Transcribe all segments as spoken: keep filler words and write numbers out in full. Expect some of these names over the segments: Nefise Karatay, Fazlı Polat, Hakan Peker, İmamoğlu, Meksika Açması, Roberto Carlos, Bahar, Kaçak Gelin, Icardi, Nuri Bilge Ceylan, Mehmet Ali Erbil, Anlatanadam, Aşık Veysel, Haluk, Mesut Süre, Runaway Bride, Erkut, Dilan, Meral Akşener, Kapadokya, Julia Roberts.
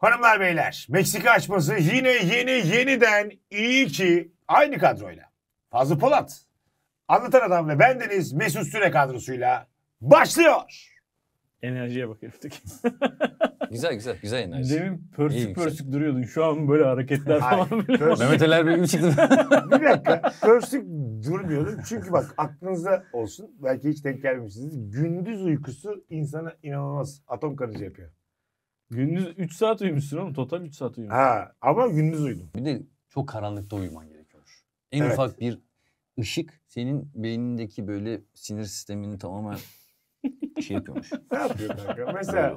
Hanımlar beyler, Meksika açması yine yeni yeniden iyi ki aynı kadroyla. Fazlı Polat, Anlatan Adam ve bendeniz Mesut Süre kadrosuyla başlıyor. Enerjiye bak heriftik. Güzel güzel, güzel enerji. Demin pörsük pörsük duruyordun. Şu an böyle hareketler falan böyle. Mehmet Ali Erbil'im çıktı. Bir dakika, pörsük durmuyordun. Çünkü bak aklınızda olsun, belki hiç denk gelmemişsiniz. Gündüz uykusu insana inanılmaz atom karınca yapıyor. Gündüz üç saat uyumuşsun oğlum. Total üç saat uyumuşsun. Ha, ama gündüz uyudum. Bir de çok karanlıkta uyuman gerekiyormuş. En evet. ufak bir ışık senin beynindeki böyle sinir sistemini tamamen şey yapıyormuş. Ne yapıyor kanka? Mesela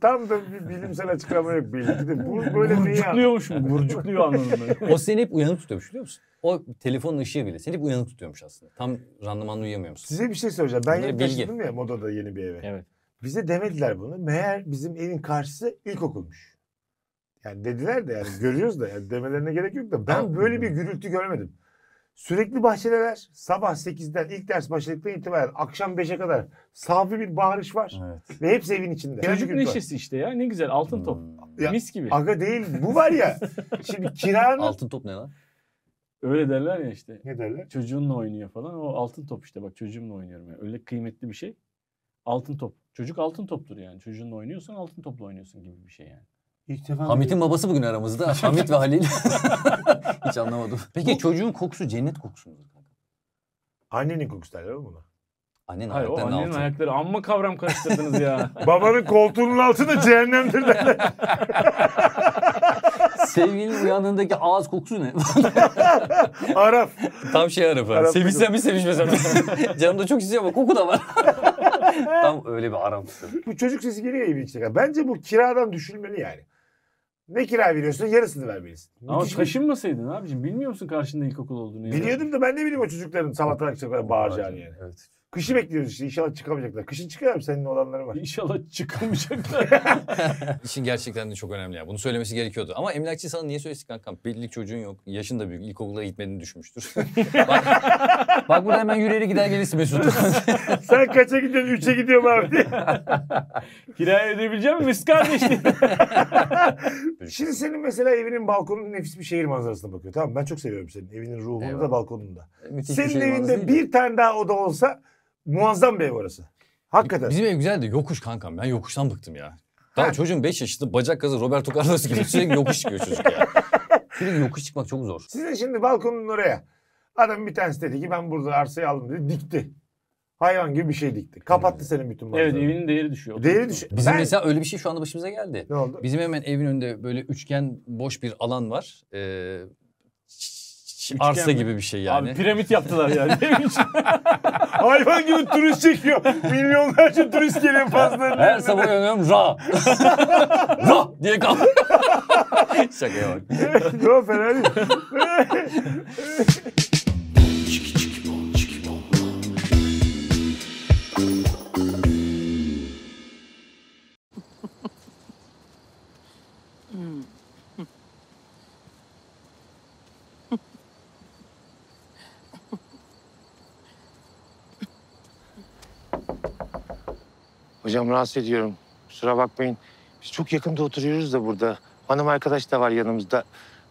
tam da bir bilimsel açıklama yok belki de. Bu böyle burcukluyormuş mu? Burcukluyor anlamında. O seni hep uyanık tutuyormuş biliyor musun? O telefonun ışığı bile seni hep uyanık tutuyormuş aslında. Tam randımanlı uyuyamıyormuş. Size bir şey söyleyeceğim. Ben yeni taşındım ya Moda'da yeni bir eve. Evet. Bize demediler bunu. Meğer bizim evin karşısı ilkokulmuş. Yani dediler de yani görüyoruz da yani demelerine gerek yok da ben böyle bir gürültü görmedim. Sürekli bahçeler sabah sekizden ilk ders başladıktan itibaren akşam beşe kadar safi bir bağırış var. Evet. Ve hepsi evin içinde. Çocuk neşesi var. İşte ya ne güzel altın top. Hmm. Mis gibi. Aga değil bu var ya. Şimdi kiranın... Altın top ne lan? Öyle derler ya işte. Ne derler? Çocuğunla oynuyor falan. O altın top işte bak çocuğumla oynuyorum. Yani. Öyle kıymetli bir şey. Altın top. Çocuk altın toptur yani. Çocuğunla oynuyorsan altın topla oynuyorsun gibi bir şey yani. İlk defa Hamit'in mi? Babası bugün aramızda. Hamit ve Halil. Hiç anlamadım. Peki bu... çocuğun kokusu cennet kokusu mu? Annenin kokusu derler mi buna? Annenin Hayır, ayaklarının annenin altı. Ayakları amma kavram karıştırdınız ya. Babanın koltuğunun altı da cehennemdir derler. Sevgilinin uyandığındaki ağız kokusu ne? Araf. Tam şey Araf. Araf Sevişsem bir sevişmesem. Canım da çok istiyor ama koku da var. Tam öyle bir aramızda. Bu çocuk sesi geliyor evin içine. Bence bu kiradan düşülmeli yani. Ne kira veriyorsun yarısını vermelisin. Ama taşınmasaydın abicim. Bilmiyor musun karşında ilkokul olduğunu? Biliyordum yani. Da ben ne bileyim o çocukların sabahtan akşama bağıracağını yani. Evet. Kışı bekliyoruz işte. İnşallah çıkamayacaklar. Kışın çıkar mı? Senin olanları var. İnşallah çıkamayacaklar. İşin gerçekten de çok önemli ya. Bunu söylemesi gerekiyordu. Ama emlakçı sana niye söylesin kankam? Belli çocuğun yok. Yaşın da büyük. İlkokula gitmediğini düşmüştür. Bak, bak burada hemen yürüyerek gider gelirsin Mesut. Sen kaça gidiyorsun? Üçe gidiyorum abi. Kiraya ödeyebilecek misin Mesut kardeşim? Şimdi senin mesela evinin balkonunun nefis bir şehir manzarasına bakıyor. Tamam ben çok seviyorum senin evinin ruhunu Eyvallah. Da balkonunda. Müthiş senin bir şey evinde bir tane daha oda olsa... Muazzam bir ev orası. Hakikaten. Bizim ev güzeldi. Yokuş kankam. Ben yokuştan bıktım ya. Daha ha. çocuğun beş yaşında bacak gazı Roberto Carlos gibi sürekli yokuş çıkıyor çocuk ya. Sürekli yokuş çıkmak çok zor. Sizin şimdi balkonun oraya. Adam bir tanesi dedi ki ben burada arsayı aldım dedi. Dikti. Hayvan gibi bir şey dikti. Kapattı hmm. senin bütün manzarayı. Evet evinin değeri düşüyor. Değeri düşüyor. Bizim ben... mesela öyle bir şey şu anda başımıza geldi. Ne oldu? Bizim hemen evin önünde böyle üçgen boş bir alan var. Ee, Üçgen Arsa mi? Gibi bir şey yani. Abi piramit yaptılar yani. Hayvan gibi turist çekiyor. Milyonlarca turist geliyor fazla. Her sabah uyanıyorum ra. Ra diye kaldım. Şakaya bak. Yok fena değil. Hocam rahatsız ediyorum. Kusura bakmayın. Biz çok yakında oturuyoruz da burada. Hanım arkadaş da var yanımızda.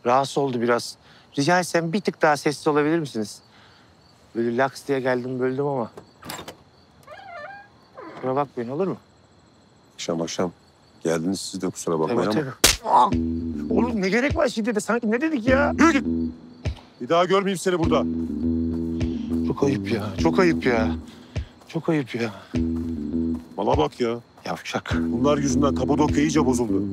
Rahatsız oldu biraz. Rica etsem bir tık daha sessiz olabilir misiniz? Böyle laks diye geldim böldüm ama. Kusura bakmayın olur mu? Akşam akşam geldiniz siz de kusura bakmayın tabii, ama. Tabii. Oğlum ne gerek var şiddete? Sanki ne dedik ya? Yürü. Bir daha görmeyeyim seni burada. Çok ayıp ya. Çok ayıp ya. Çok ayıp ya. Mala bak ya. Yavşak. Bunlar yüzünden Kapadokya iyice bozuldu.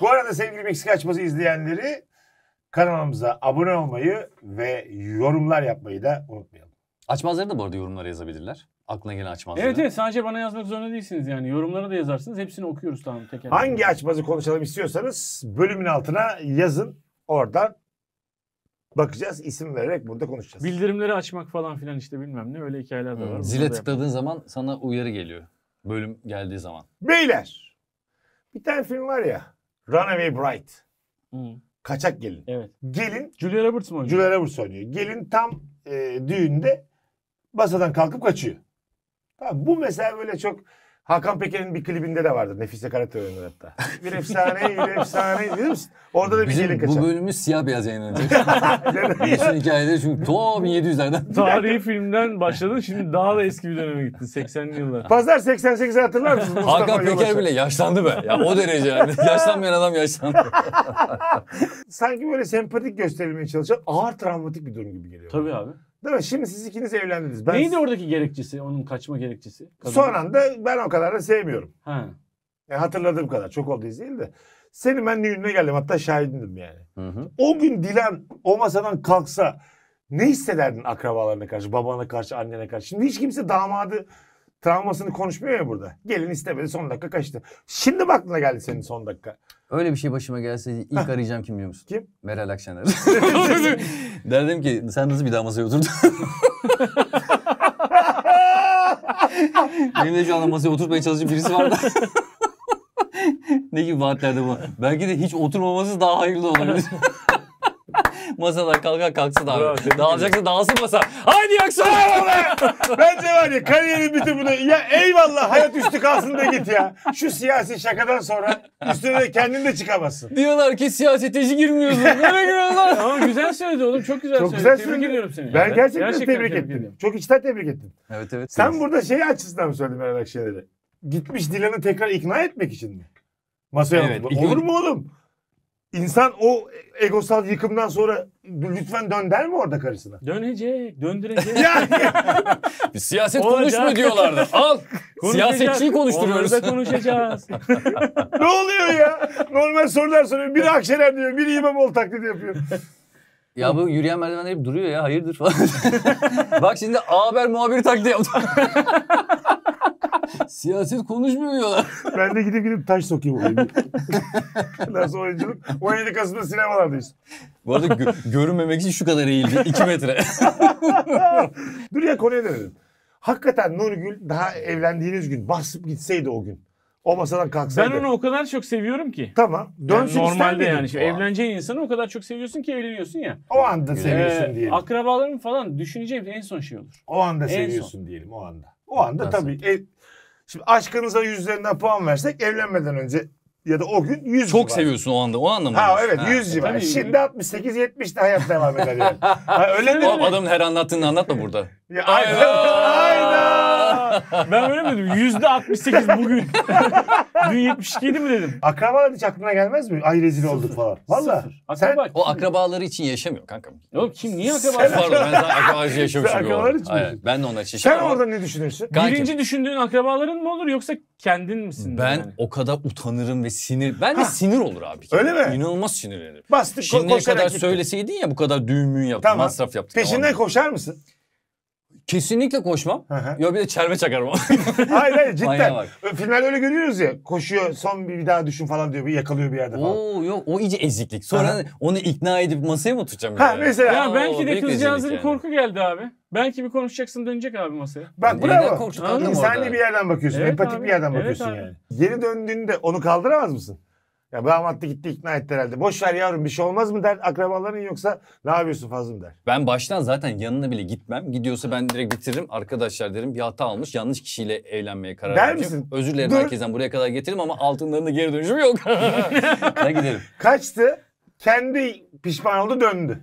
Bu arada sevgili Meksika Açması izleyenleri kanalımıza abone olmayı ve yorumlar yapmayı da unutmayalım. Açmazları da bu arada yorumlara yazabilirler. Aklına gelen açmazları. Evet evet sadece bana yazmak zorunda değilsiniz yani. Yorumlara da yazarsınız. Hepsini okuyoruz tamam teker. Hangi açmazı konuşalım istiyorsanız bölümün altına yazın. Oradan bakacağız, isim vererek burada konuşacağız. Bildirimleri açmak falan filan işte bilmem ne öyle hikayeler de var. Hmm. Zile tıkladığın zaman sana uyarı geliyor. Bölüm geldiği zaman. Beyler! Bir tane film var ya. Runaway Bride. Hmm. Kaçak Gelin. Evet. Gelin. Julia Roberts mı oynuyor? Julia Roberts oynuyor. Gelin tam e, düğünde basadan kalkıp kaçıyor. Tamam, bu mesela böyle çok Hakan Peker'in bir klibinde de vardı. Nefise Karatay oynuyor hatta. Bir efsane, bir efsane. Bilir misin? Orada da bir gelin kaçar. Bu bölümümüz siyah beyaz yayınlanacak. Bütün hikayeleri çünkü ta bin yedi yüzlerden. Tarihi filmden başladın. Şimdi daha da eski bir döneme gittin. seksenli yıllar. Pazar seksen sekizi hatırlar mısın? Hakan Peker bile yaşlandı be. Ya o derece yani. Yaşlanmayan adam yaşlandı. Sanki böyle sempatik gösterilmeye çalışan ağır travmatik bir durum gibi geliyor. Tabii abi. Değil mi? Şimdi siz ikiniz evlendiniz. Ben... Neydi oradaki gerekçesi? Onun kaçma gerekçesi? Kadın... Son anda ben o kadar da sevmiyorum. Ha. Yani hatırladığım kadar. Çok oldu değil de. Senin ben düğününe geldim. Hatta şahidindim yani. Hı hı. O gün Dilan o masadan kalksa ne hissederdin akrabalarına karşı, babana karşı, annene karşı? Şimdi hiç kimse damadı travmasını konuşmuyor ya burada. Gelin istemedi. Son dakika kaçtı. Şimdi baktığına geldi senin son dakika. Öyle bir şey başıma gelseydi ilk arayacağım kim biliyor musun? Kim? Meral Akşener. Derdim ki sen nasıl bir daha masaya oturdun? Benim de şu anda masaya oturtmaya çalışan birisi vardı. Ne gibi vaatlerde bu? Belki de hiç oturmaması daha hayırlı olabilir. Masadan kalkar kalksın abi. Dağılacaksa dağılsın masa. Haydi yaksana! Bence var ya kariyerin bütün bunu. Ya eyvallah hayat üstü kalsın da git ya. Şu siyasi şakadan sonra üstüne de kendin de çıkamazsın. Diyorlar ki siyasete hiç girmiyorsun. Nereye giriyorlar? Ama güzel söyledi oğlum. Çok güzel söyledi. Çok güzel söyledi. Tebrik ediyorum seni. Ben gerçekten, gerçekten tebrik ettim. Çok içten tebrik ettim. Evet evet. Sen evet. Burada şeyi açısından mı söyledin Meral Akşener'e? Gitmiş Dilan'ı tekrar ikna etmek için mi? Masaya evet, olur iki... mu oğlum? İnsan o egosal yıkımdan sonra lütfen dön der mi orada karısına? Dönecek, döndürecek. Bir siyaset konuşma diyorlardı. Al, siyasetçiyi konuşturuyoruz. Orada konuşacağız. Ne oluyor ya? Normal sorular soruyor. Biri Akşener diyor, biri İmamoğlu taklidi yapıyor. Ya bu yürüyen merdivenler hep duruyor ya, hayırdır falan. Bak şimdi A Haber muhabiri taklidi yaptı. Siyaset konuşmuyor diyorlar. Ben de gidip gidip taş sokayım oyunu. Nasıl oyunculuk? on yedi Kasım'da sinemalardayız. Bu arada gö görünmemek için şu kadar eğildi. iki metre. Dur ya konuya dönelim. Hakikaten Nurgül daha evlendiğiniz gün basıp gitseydi o gün. O masadan kalksaydı. Ben onu o kadar çok seviyorum ki. Tamam. Dönsün yani normalde yani. Şu evleneceğin insanı o kadar çok seviyorsun ki evleniyorsun ya. O anda seviyorsun ee, diyelim. Akrabaların falan düşüneceği en son şey olur. O anda en seviyorsun son. Diyelim o anda. O anda nasıl? Tabii. E, şimdi aşkınıza yüzlerinden puan versek evlenmeden önce ya da o gün yüz çok civar. Seviyorsun o anda. O anda mı? Ha evet ha. yüz civarı. E, şimdi altmış sekiz yetmişte hayat devam eder yani. Ha, öyle mi? O adamın her anlattığını anlatma burada. Ya, aynen. Aynen. Ben öyle mi dedim? yüzde altmış sekiz bugün. Dün yetmiş ikiydi mi dedim? Akrabalar hiç aklına gelmez mi? Ay rezil olduk falan. Valla. Sen o akrabaları için yaşamıyor kankam. Yok kim niye akrabalar? Pardon ben zaten akrabaları yaşamışım. Akrabalar için mi? Ben de onlar için yaşamıyorum. Sen orada ne düşünürsün? Birinci düşündüğün akrabaların mı olur yoksa kendin misin? Ben yani? O kadar utanırım ve sinir. Ben de ha. sinir olur abi. Öyle yani. Mi? İnanılmaz sinirlenir. Bastık. Şimdiye kadar gittim. Söyleseydin ya bu kadar düğümü yaptık, tamam. Masraf yaptık. Peşinden koşar mısın? Kesinlikle koşmam. Hı hı. Ya bir de çerme çakarım. Hayır hayır cidden. Filmlerde öyle görüyoruz ya. Koşuyor son bir, bir daha düşün falan diyor. Bir yakalıyor bir yerde falan. Oo yok o iyice eziklik. Sonra hı hı. onu ikna edip masaya mı tutacağım? Ha yani? Mesela. Ya belki o, de kızcağızın yani. Korku geldi abi. Belki bir konuşacaksın dönecek abi masaya. Bak bravo. İnsani bir yerden bakıyorsun. Evet, empatik abi. Bir yerden bakıyorsun evet, yani. Geri döndüğünde onu kaldıramaz mısın? Ya damat da gitti ikna etti herhalde. Boş ver yavrum bir şey olmaz mı der akrabaların yoksa ne yapıyorsun fazla mı der. Ben baştan zaten yanına bile gitmem. Gidiyorsa ben direkt bitiririm. Arkadaşlar derim bir hata almış yanlış kişiyle evlenmeye karar verdim. Özür dilerim herkesten buraya kadar getirdim ama altınlarında geri dönüşüm yok. Ben giderim. Kaçtı kendi pişman oldu döndü.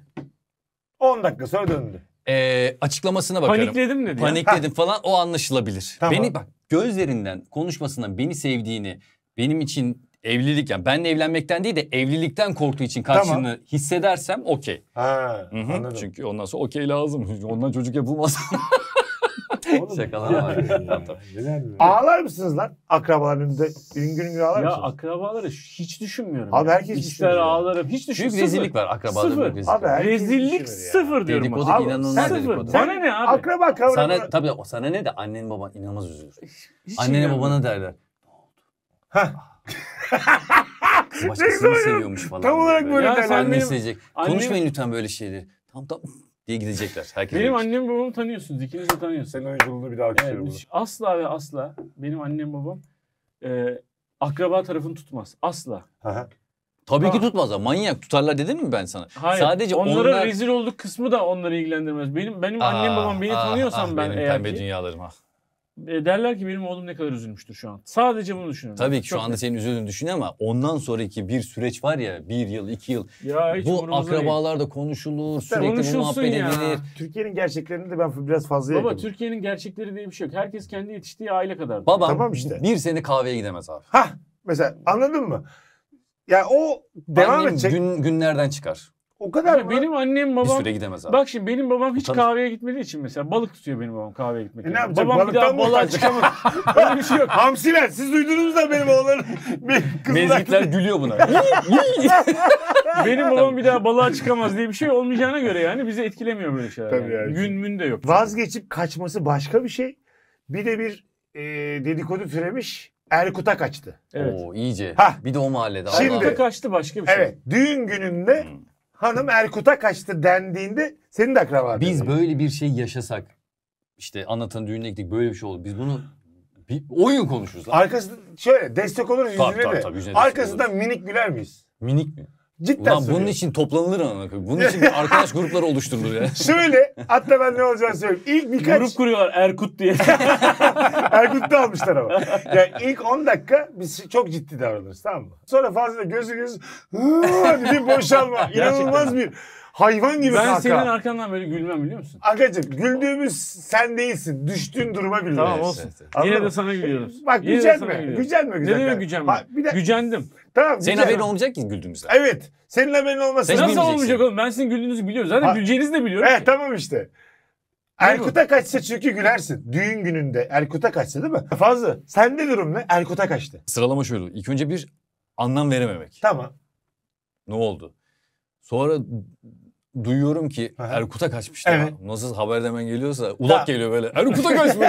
on dakika sonra döndü. Ee, açıklamasına bakarım. Panikledim dedi. Panikledim ha. falan o anlaşılabilir. Tamam. Beni bak gözlerinden konuşmasından beni sevdiğini benim için... Evlilik yani benle evlenmekten değil de evlilikten korktuğu için karşılığını tamam. hissedersem okey. Ha, anladım. Çünkü ondan sonra okey lazım. Ondan çocuk yapılmaz. Şakalar var. Tamam, tamam. Ağlar mısınız lan akrabalarınızda? Üngür üngür ağlar mısınız? Ya akrabaları hiç düşünmüyorum. Abi yani. Herkes İşler ağlarım. Hiç düşünmüyorum. Büyük rezillik var akrabalarında. Rezillik, abi, rezillik sıfır diyorum. Dedikodu abi, inanılmaz sıfır. Dedikodu. Sana ne abi? Akraba kavramı. Sana, tabii sana ne de annen baban inanılmaz üzülür. Hiç annene babana derler. Ne oldu? Hah. Başkasını seviyormuş falan. Tam olarak böyle derler. Annem isteyecek. Konuşmayın lütfen böyle şeyleri. Tam tam diye gidecekler. Herkes benim annem babamı tanıyorsunuz. İkiniz de tanıyorsunuz. Senin oyunculuğunu bir daha açıyorum. Evet, asla ve asla benim annem babam e, akraba tarafını tutmaz. Asla. Aha. Tabii ha. ki tutmazlar. Manyak tutarlar dedim mi ben sana? Hayır. Sadece onlara onlar... rezil olduk kısmı da onları ilgilendirmez. Benim benim aa, annem babam beni aa, tanıyorsam ah, ben eğer ki. Benim pembe dünyalarım ah. derler ki benim oğlum ne kadar üzülmüştür şu an. Sadece bunu düşünüyorum. Tabii ki şu anda senin üzüldüğünü düşünüyorum ama ondan sonraki bir süreç var ya, bir yıl, iki yıl. Ya bu akrabalarda değil. Konuşulur, sürekli bu muhabbet edilir. Türkiye'nin gerçeklerini de ben biraz fazla yakınım. Baba Türkiye'nin gerçekleri diye bir şey yok. Herkes kendi yetiştiği aile kadar. Babam tamam işte. Bir sene kahveye gidemez abi. Hah mesela, anladın mı? Ya yani o devam edecek. Gün, günlerden çıkar. O kadar yani benim annem babam. Bir süre gidemez abi. Bak şimdi benim babam hiç Utanır. Kahveye gitmediği için mesela balık tutuyor benim babam kahveye gitmek. E ne yapacak? Babam balıktan balığa çıkamaz. Öyle bir şey yok. Hamsiler siz duydunuz da benim oğlanın. Mezgitler gülüyor buna. Benim babam bir daha balığa çıkamaz diye bir şey olmayacağına göre yani bizi etkilemiyor böyle şeyler. Tabii yani. Yani. Gün mün de yok. Vazgeçip kaçması başka bir şey. Bir de bir e, dedikodu türemiş. Erkut'a kaçtı. Evet. Oo iyice. Hah. Bir de o mahallede. Şimdi kaçtı başka bir şey. Evet. Düğün gününde hmm. hanım Erkut'a kaçtı dendiğinde senin de akraban. Biz dedi. Böyle bir şey yaşasak, işte anlatan düğüne gittik böyle bir şey oldu. Biz bunu bir oyun konuşuruz. Arkasından şöyle destek oluruz yüzüne de. Tabii, arkasından oluruz. Minik güler miyiz? Minik mi? Cidden ulan bunun için toplanılır ama. Bunun için bir arkadaş grupları oluşturulur ya. Şöyle hatta ben ne olacağını söyleyeyim. İlk birkaç... Grup kuruyorlar Erkut diye. Erkut'ta almışlar ama. Yani ilk on dakika biz çok ciddi davranırız, tamam mı? Sonra fazla gözü gözü bir boşalma. İnanılmaz bir hayvan gibi kaka. Ben senin arkandan böyle gülmem biliyor musun? Akacım güldüğümüz sen değilsin. Düştüğün duruma gülüyoruz. Tamam olsun. Anladın Yine mı? De sana gülüyoruz. Bak gücenme. Gücenme gücenme. Ne demek gücenme? Ha, bir de... Gücendim. Tamam, senin haberin olmayacak ki güldüğümüzde. Evet. Senin haberin olmasa. Sen nasıl olmayacak oğlum? Ben sizin güldüğünüzü biliyorum. Zaten ha. güleceğinizi de biliyorum. Evet tamam işte. Erkut'a kaçsa çünkü gülersin. Düğün gününde Erkut'a kaçsa değil mi? Fazla. Sende durum ne? Erkut'a kaçtı. Sıralama şöyle. İlk önce bir anlam verememek. Tamam. Ne oldu? Sonra duyuyorum ki Erkut'a kaçmış. Evet. Nasıl haber demen geliyorsa ulak ha. geliyor böyle. Erkut'a kaçmış.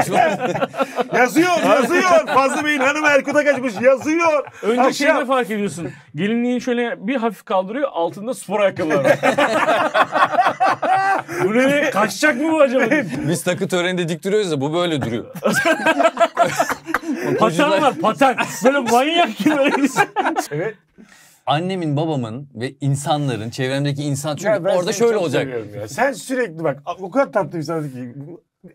Yazıyor, yazıyor. Fazlı Bey'in hanımı Erkut'a kaçmış. Yazıyor. Önce Akşam... şeyi de fark ediyorsun. Gelinliğin şöyle bir hafif kaldırıyor. Altında spor ayakkabılar var. Bu ne? Kaçacak mı bu acaba? Biz takı töreninde dik duruyoruz da bu böyle duruyor. Patan var patan. Böyle manyak gibi. Evet. Annemin, babamın ve insanların, çevremdeki insan çünkü orada şöyle olacak. Sen sürekli bak o kadar tatlı bir sanat ki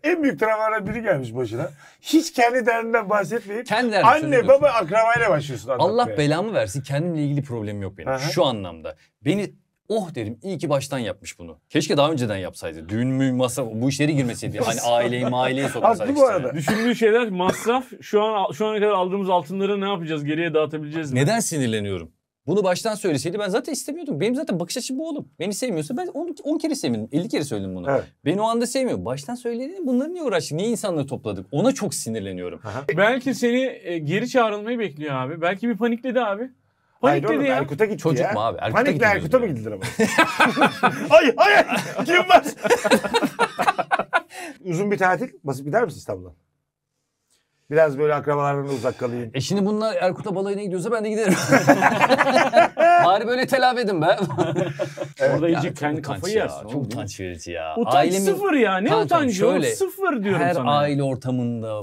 en büyük travmalardan biri gelmiş başına. Hiç kendi derdinden bahsetmeyip kendi derdi anne, baba, akrabayla başlıyorsun. Allah yani. Belamı versin kendimle ilgili problemim yok benim. Aha. Şu anlamda. Beni oh derim iyi ki baştan yapmış bunu. Keşke daha önceden yapsaydı. Düğün mü, masraf bu işleri girmeseydi. Hani aileyi maileye sokmasaydı. Bu arada. Düşündüğü şeyler masraf. Şu an şu ana kadar aldığımız altınları ne yapacağız? Geriye dağıtabileceğiz mi? Neden sinirleniyorum? Bunu baştan söyleseydi ben zaten istemiyordum. Benim zaten bakış açım bu oğlum. Beni sevmiyorsa ben on kere sevmedim. elli kere söyledim bunu. Evet. Beni o anda sevmiyor. Baştan söyledim. Bunları niye uğraştık? Niye insanları topladık? Ona çok sinirleniyorum. Aha. Belki seni e, geri çağrılmayı bekliyor abi. Belki bir panikledi abi. Panikledi oğlum, ya. Erkut'a gitti Çocuk ya. Çocuk mu abi? Erkut'a Panikle Erkut'a mı gittiler ama? Ay ay! Kim var? Uzun bir tatil. Basıp gider misin İstanbul'a? Biraz böyle akrabalardan uzak kalayım. E şimdi bunlar Erkut'a balayına gidiyorsa ben de giderim. Bari böyle telafi edin be. Evet, orada iyice kendi kafayı yersin. Çok utanç verici ya. Utanç Ailemin... sıfır ya. Ne utancı o? Sıfır diyorum her sana. Her aile ortamında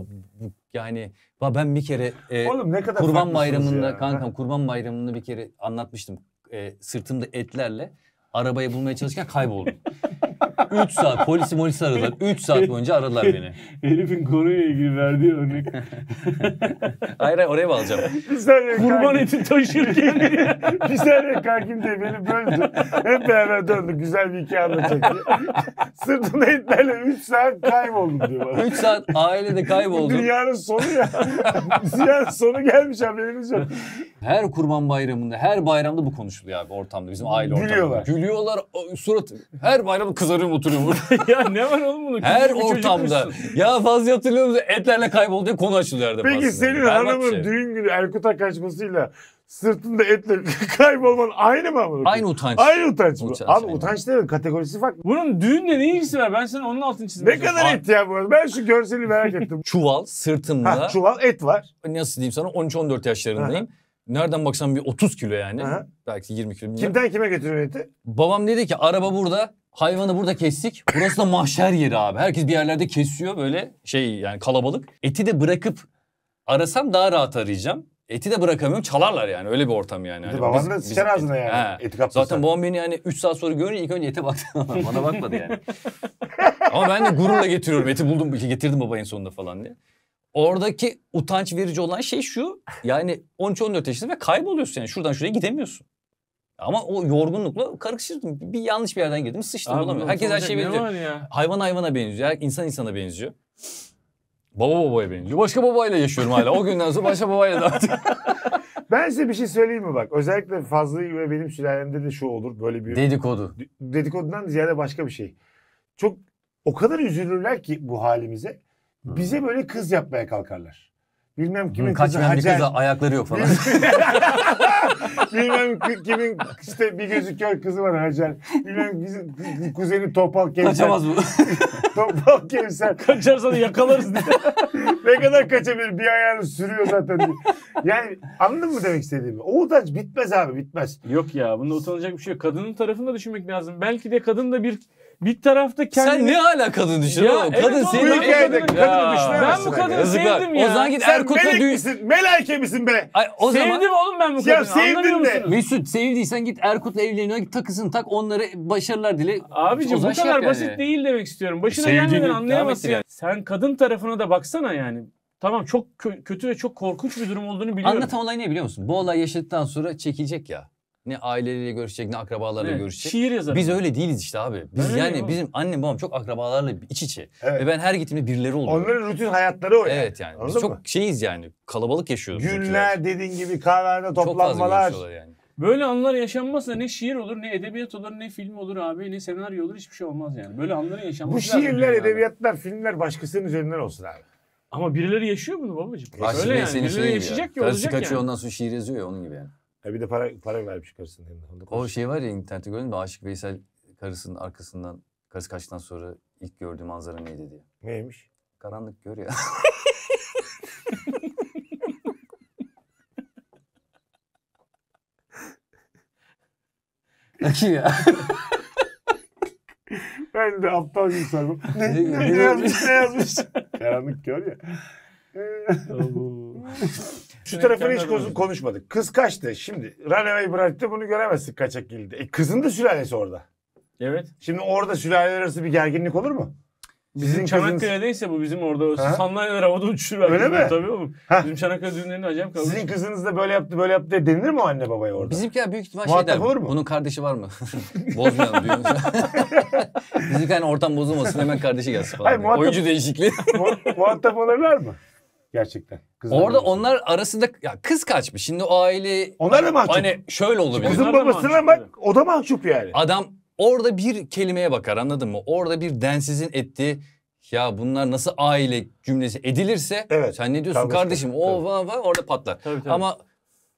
yani ben bir kere e, oğlum, ne kadar Kurban Bayramı'nda ya. Kankam Kurban Bayramı'nda bir kere anlatmıştım. E, sırtımda etlerle arabayı bulmaya çalışırken kayboldum. üç saat polisi molisi aradılar. üç saat boyunca aradılar beni. Elif'in konuyla ilgili verdiği örnek. Hayır hayır oraya bağlayacağım. Kurban eti taşırken. Bir saniye kalkayım diye beni böldü. Hep beraber döndük. Güzel bir hikaye anlatacak diye. Sırtında etlerle üç saat kayboldum diyor bana. üç saat ailede kayboldum. Dünyanın sonu ya. Dünyanın sonu gelmiş haberimiz yok. Her Kurban Bayramı'nda, her bayramda bu konuşuluyor abi ortamda. Bizim aile ortamında. Gülüyorlar. Gülüyorlar. Surat. Her bayramda kızarıyorum oturuyorum burada. Ya ne var oğlum bunun? Her ortamda. Ya fazla hatırlıyor musun? Etlerle kayboldu diye konu açılıyor herhalde. Peki senin hanımın şey. Düğün günü Erkut'a kaçmasıyla sırtında etle kaybolman aynı mı? Ama? Aynı utanç. Aynı utanç mı? Abi utanç değil mi? Kategorisi farklı. Bunun düğünle ne ilgisi var? Ben senin onun altını çizdim. Ne kadar et ya bu arada? Ben şu görseli merak ettim. Çuval sırtımda. Ha, çuval et var. Nasıl diyeyim sana? on üç on dört yaşlarındayım. Nereden baksan bir otuz kilo yani. Aha. Belki yirmi kilo. Kimden kime götürüyor eti? Babam dedi ki araba burada, hayvanı burada kestik. Burası da mahşer yeri abi. Herkes bir yerlerde kesiyor böyle şey yani kalabalık. Eti de bırakıp arasam daha rahat arayacağım. Eti de bırakamıyorum. Çalarlar yani. Öyle bir ortam yani. Hani baban da sıçar ağzına yani. Eti kaptırsan. Zaten babam beni yani üç saat sonra görünce ilk önce ete baktı. Bana bakmadı yani. Ama ben de gururla getiriyorum. Eti buldum, getirdim baba en sonunda falan diye. Oradaki utanç verici olan şey şu. Yani on üç on dört yaşında ve kayboluyorsun yani. Şuradan şuraya gidemiyorsun. Ama o yorgunlukla karıştırdım. Bir yanlış bir yerden girdim, sıçtım. Abi, olamıyor. Herkes her şeye benziyor. Hayvan hayvana benziyor. İnsan insana benziyor. Baba babaya benziyor. Başka babayla yaşıyorum hala. O günden sonra başka babayla da artık. Ben size bir şey söyleyeyim mi bak? Özellikle Fazlı ve benim sülalemde de şu olur. Böyle bir dedikodu. Dedikodudan ziyade başka bir şey. Çok o kadar üzülürler ki bu halimize. Bize böyle kız yapmaya kalkarlar. Bilmem kimin Hı, kızı Hacer. Kıza ayakları yok falan. Bilmem kimin işte bir gözü kör kızı var Hacer. Bilmem bizim kuzeni Topal Kevser. Kaçamaz bu. Topal Kevser. Kaçarsa da yakalarız diye. Ne kadar kaçabilir? Bir ayağını sürüyor zaten diye. Yani anladın mı demek istediğimi? O utanç bitmez abi, bitmez. Yok ya, bunda utanacak bir şey yok. Kadının tarafında düşünmek lazım. Belki de kadın da bir... Bir tarafta kendini... Sen ne alaka kadın düşünüyorsun? Kadın evet, seni... Bu hikayede kadını, kadını düşünemezsin. Ben bu kadını Yazıklar. sevdim ya. O zaman git Erkut'la... Sen melek misin? Melaike misin be? Ay, o sevdim zaman... oğlum ben bu kadını. Ya sevdin de. Mesut sevdiysen git Erkut'la evleniyorsun. Git takısını tak, onlara başarılar dile. Abiciğim bu kadar şey yani. basit değil demek istiyorum. Başına Sevgili, gelmeden anlayamazsın yani. Sen kadın tarafına da baksana yani. Tamam, çok kö kötü ve çok korkunç bir durum olduğunu biliyorum. Anlatan olay ne biliyor musun? Bu olay yaşadıktan sonra çekilecek ya. Ne aileyle görüşecek, ne akrabalarla evet, görüşecek. Şiir yazarım. Biz öyle değiliz işte abi. Biz öyle yani bizim annem babam çok akrabalarla iç içe. Evet. Ve ben her gittiğimde birileri oluyor. Onların rutin hayatları o yani. Evet yani. Anladın Biz mı? çok şeyiz yani. Kalabalık yaşıyoruz. Günler dediğin gibi kahvede toplanmalar. Çok fazla yani. Böyle anlar yaşanmazsa ne şiir olur, ne edebiyat olur, ne film olur abi, ne senaryo olur, hiçbir şey olmaz yani. Böyle anların yaşanması. Bu şiirler, edebiyatlar, abi. filmler başkasının üzerinden olsun abi. Ama birileri yaşıyor bunu babacığım. Aşık Veysel yani. Birileri şey yaşayacak ya. ki olacak kaçıyor yani. Ondan sonra şiir yazıyor ya, onun gibi yani. Ya bir de para para vermiş karısının. O şey var ya, internette gördüm de Aşık Veysel karısının arkasından, karısı kaçtıktan sonra ilk gördüğü manzara neydi diye. Neymiş? Karanlık gör ya. Aki ya. Ben de aptal gibi sarmam. Ne, ne, ne yazmış ne yazmış. Karanlık gör ya. Şu tarafını hiç konuşmadık. Kız kaçtı. Şimdi Runaway Bride'de bunu göremezsin, Kaçak Gelin'de. E, kızın da sülalesi orada. Evet. Şimdi orada sülaleler arası bir gerginlik olur mu? Bizim, bizim Çanakkale'deyse kızınız... bu bizim orada. Sandalyeler havada uçuşur. Öyle mi? Tabii oğlum. Ha. Bizim Çanakkale düğünlerinde acayip kalmış. Sizin kızınız da böyle yaptı böyle yaptı denir mi o anne babaya orada? Bizimkiler büyük ihtimal şey der. Bunun kardeşi var mı? Bozmayalım düğünü. Bizimkiler yani ortam bozulmasın, hemen kardeşi gelsin falan. Hayır, muhatap... Oyuncu değişikliği. Mu muhatap olurlar mı? Gerçekten. Kızlar Orada olursun. onlar arasında ya kız kaçmış. Şimdi o aile... Onlar da mahcup. Hani şöyle olabilir. Kızın babasına bak, o da mahcup yani. Adam orada bir kelimeye bakar, anladın mı? Orada bir densizin ettiği ya bunlar nasıl aile cümlesi edilirse evet. sen ne diyorsun Kardeşim, kardeşim o var var orada patlar. Tabii, tabii. Ama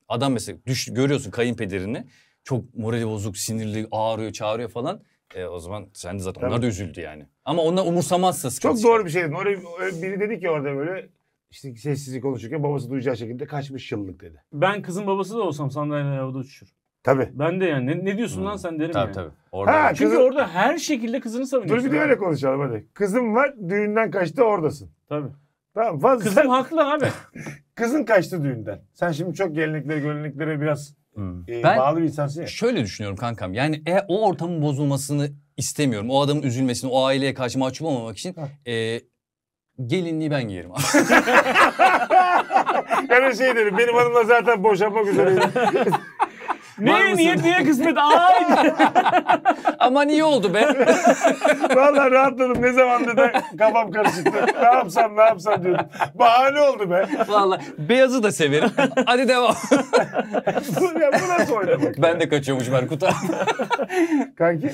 adam mesela düş, görüyorsun kayınpederini, çok morali bozuk, sinirli, ağrıyor, çağırıyor falan. E, o zaman sen de zaten tabii. onlar da üzüldü yani. Ama onlar umursamazsa Çok çıkar. doğru bir şey. Oraya, biri dedi ki orada böyle İşte sessizlik konuşurken babası duyacağı şekilde kaçmış yıllık dedi. Ben kızın babası da olsam sandalyeler havada uçuşur. Tabii. Ben de yani ne, ne diyorsun hmm. lan sen derim tabii, yani. Tabii tabii. Orada ha, çünkü kızın... orada her şekilde kızını savunuyorsun. Dur bir de öyle konuşalım hadi. Kızım var, düğünden kaçtı, oradasın. Tabii. Tamam fazla. Kızım sen... haklı abi. Kızın kaçtı düğünden. Sen şimdi çok geleneklere göreneklere biraz hmm. e, ben bağlı bir insansın ya. Şöyle düşünüyorum kankam. Yani e, o ortamın bozulmasını istemiyorum. O adamın üzülmesini, o aileye karşı mahcup olmamak için... Gelinliği ben giyerim abi. Yani şey derim, benim hanımla zaten boşanmak üzereydi. Neye niyet neye kısmet? Ay! Aman iyi oldu be. Vallahi rahatladım, ne zamandır da kafam karışıktı. Ne yapsam ne yapsam diyordum. Bahane oldu be. Vallahi beyazı da severim. Hadi devam. bu, ya, bu nasıl oynamak? Ben de kaçıyormuş Erkut abi. Kanki,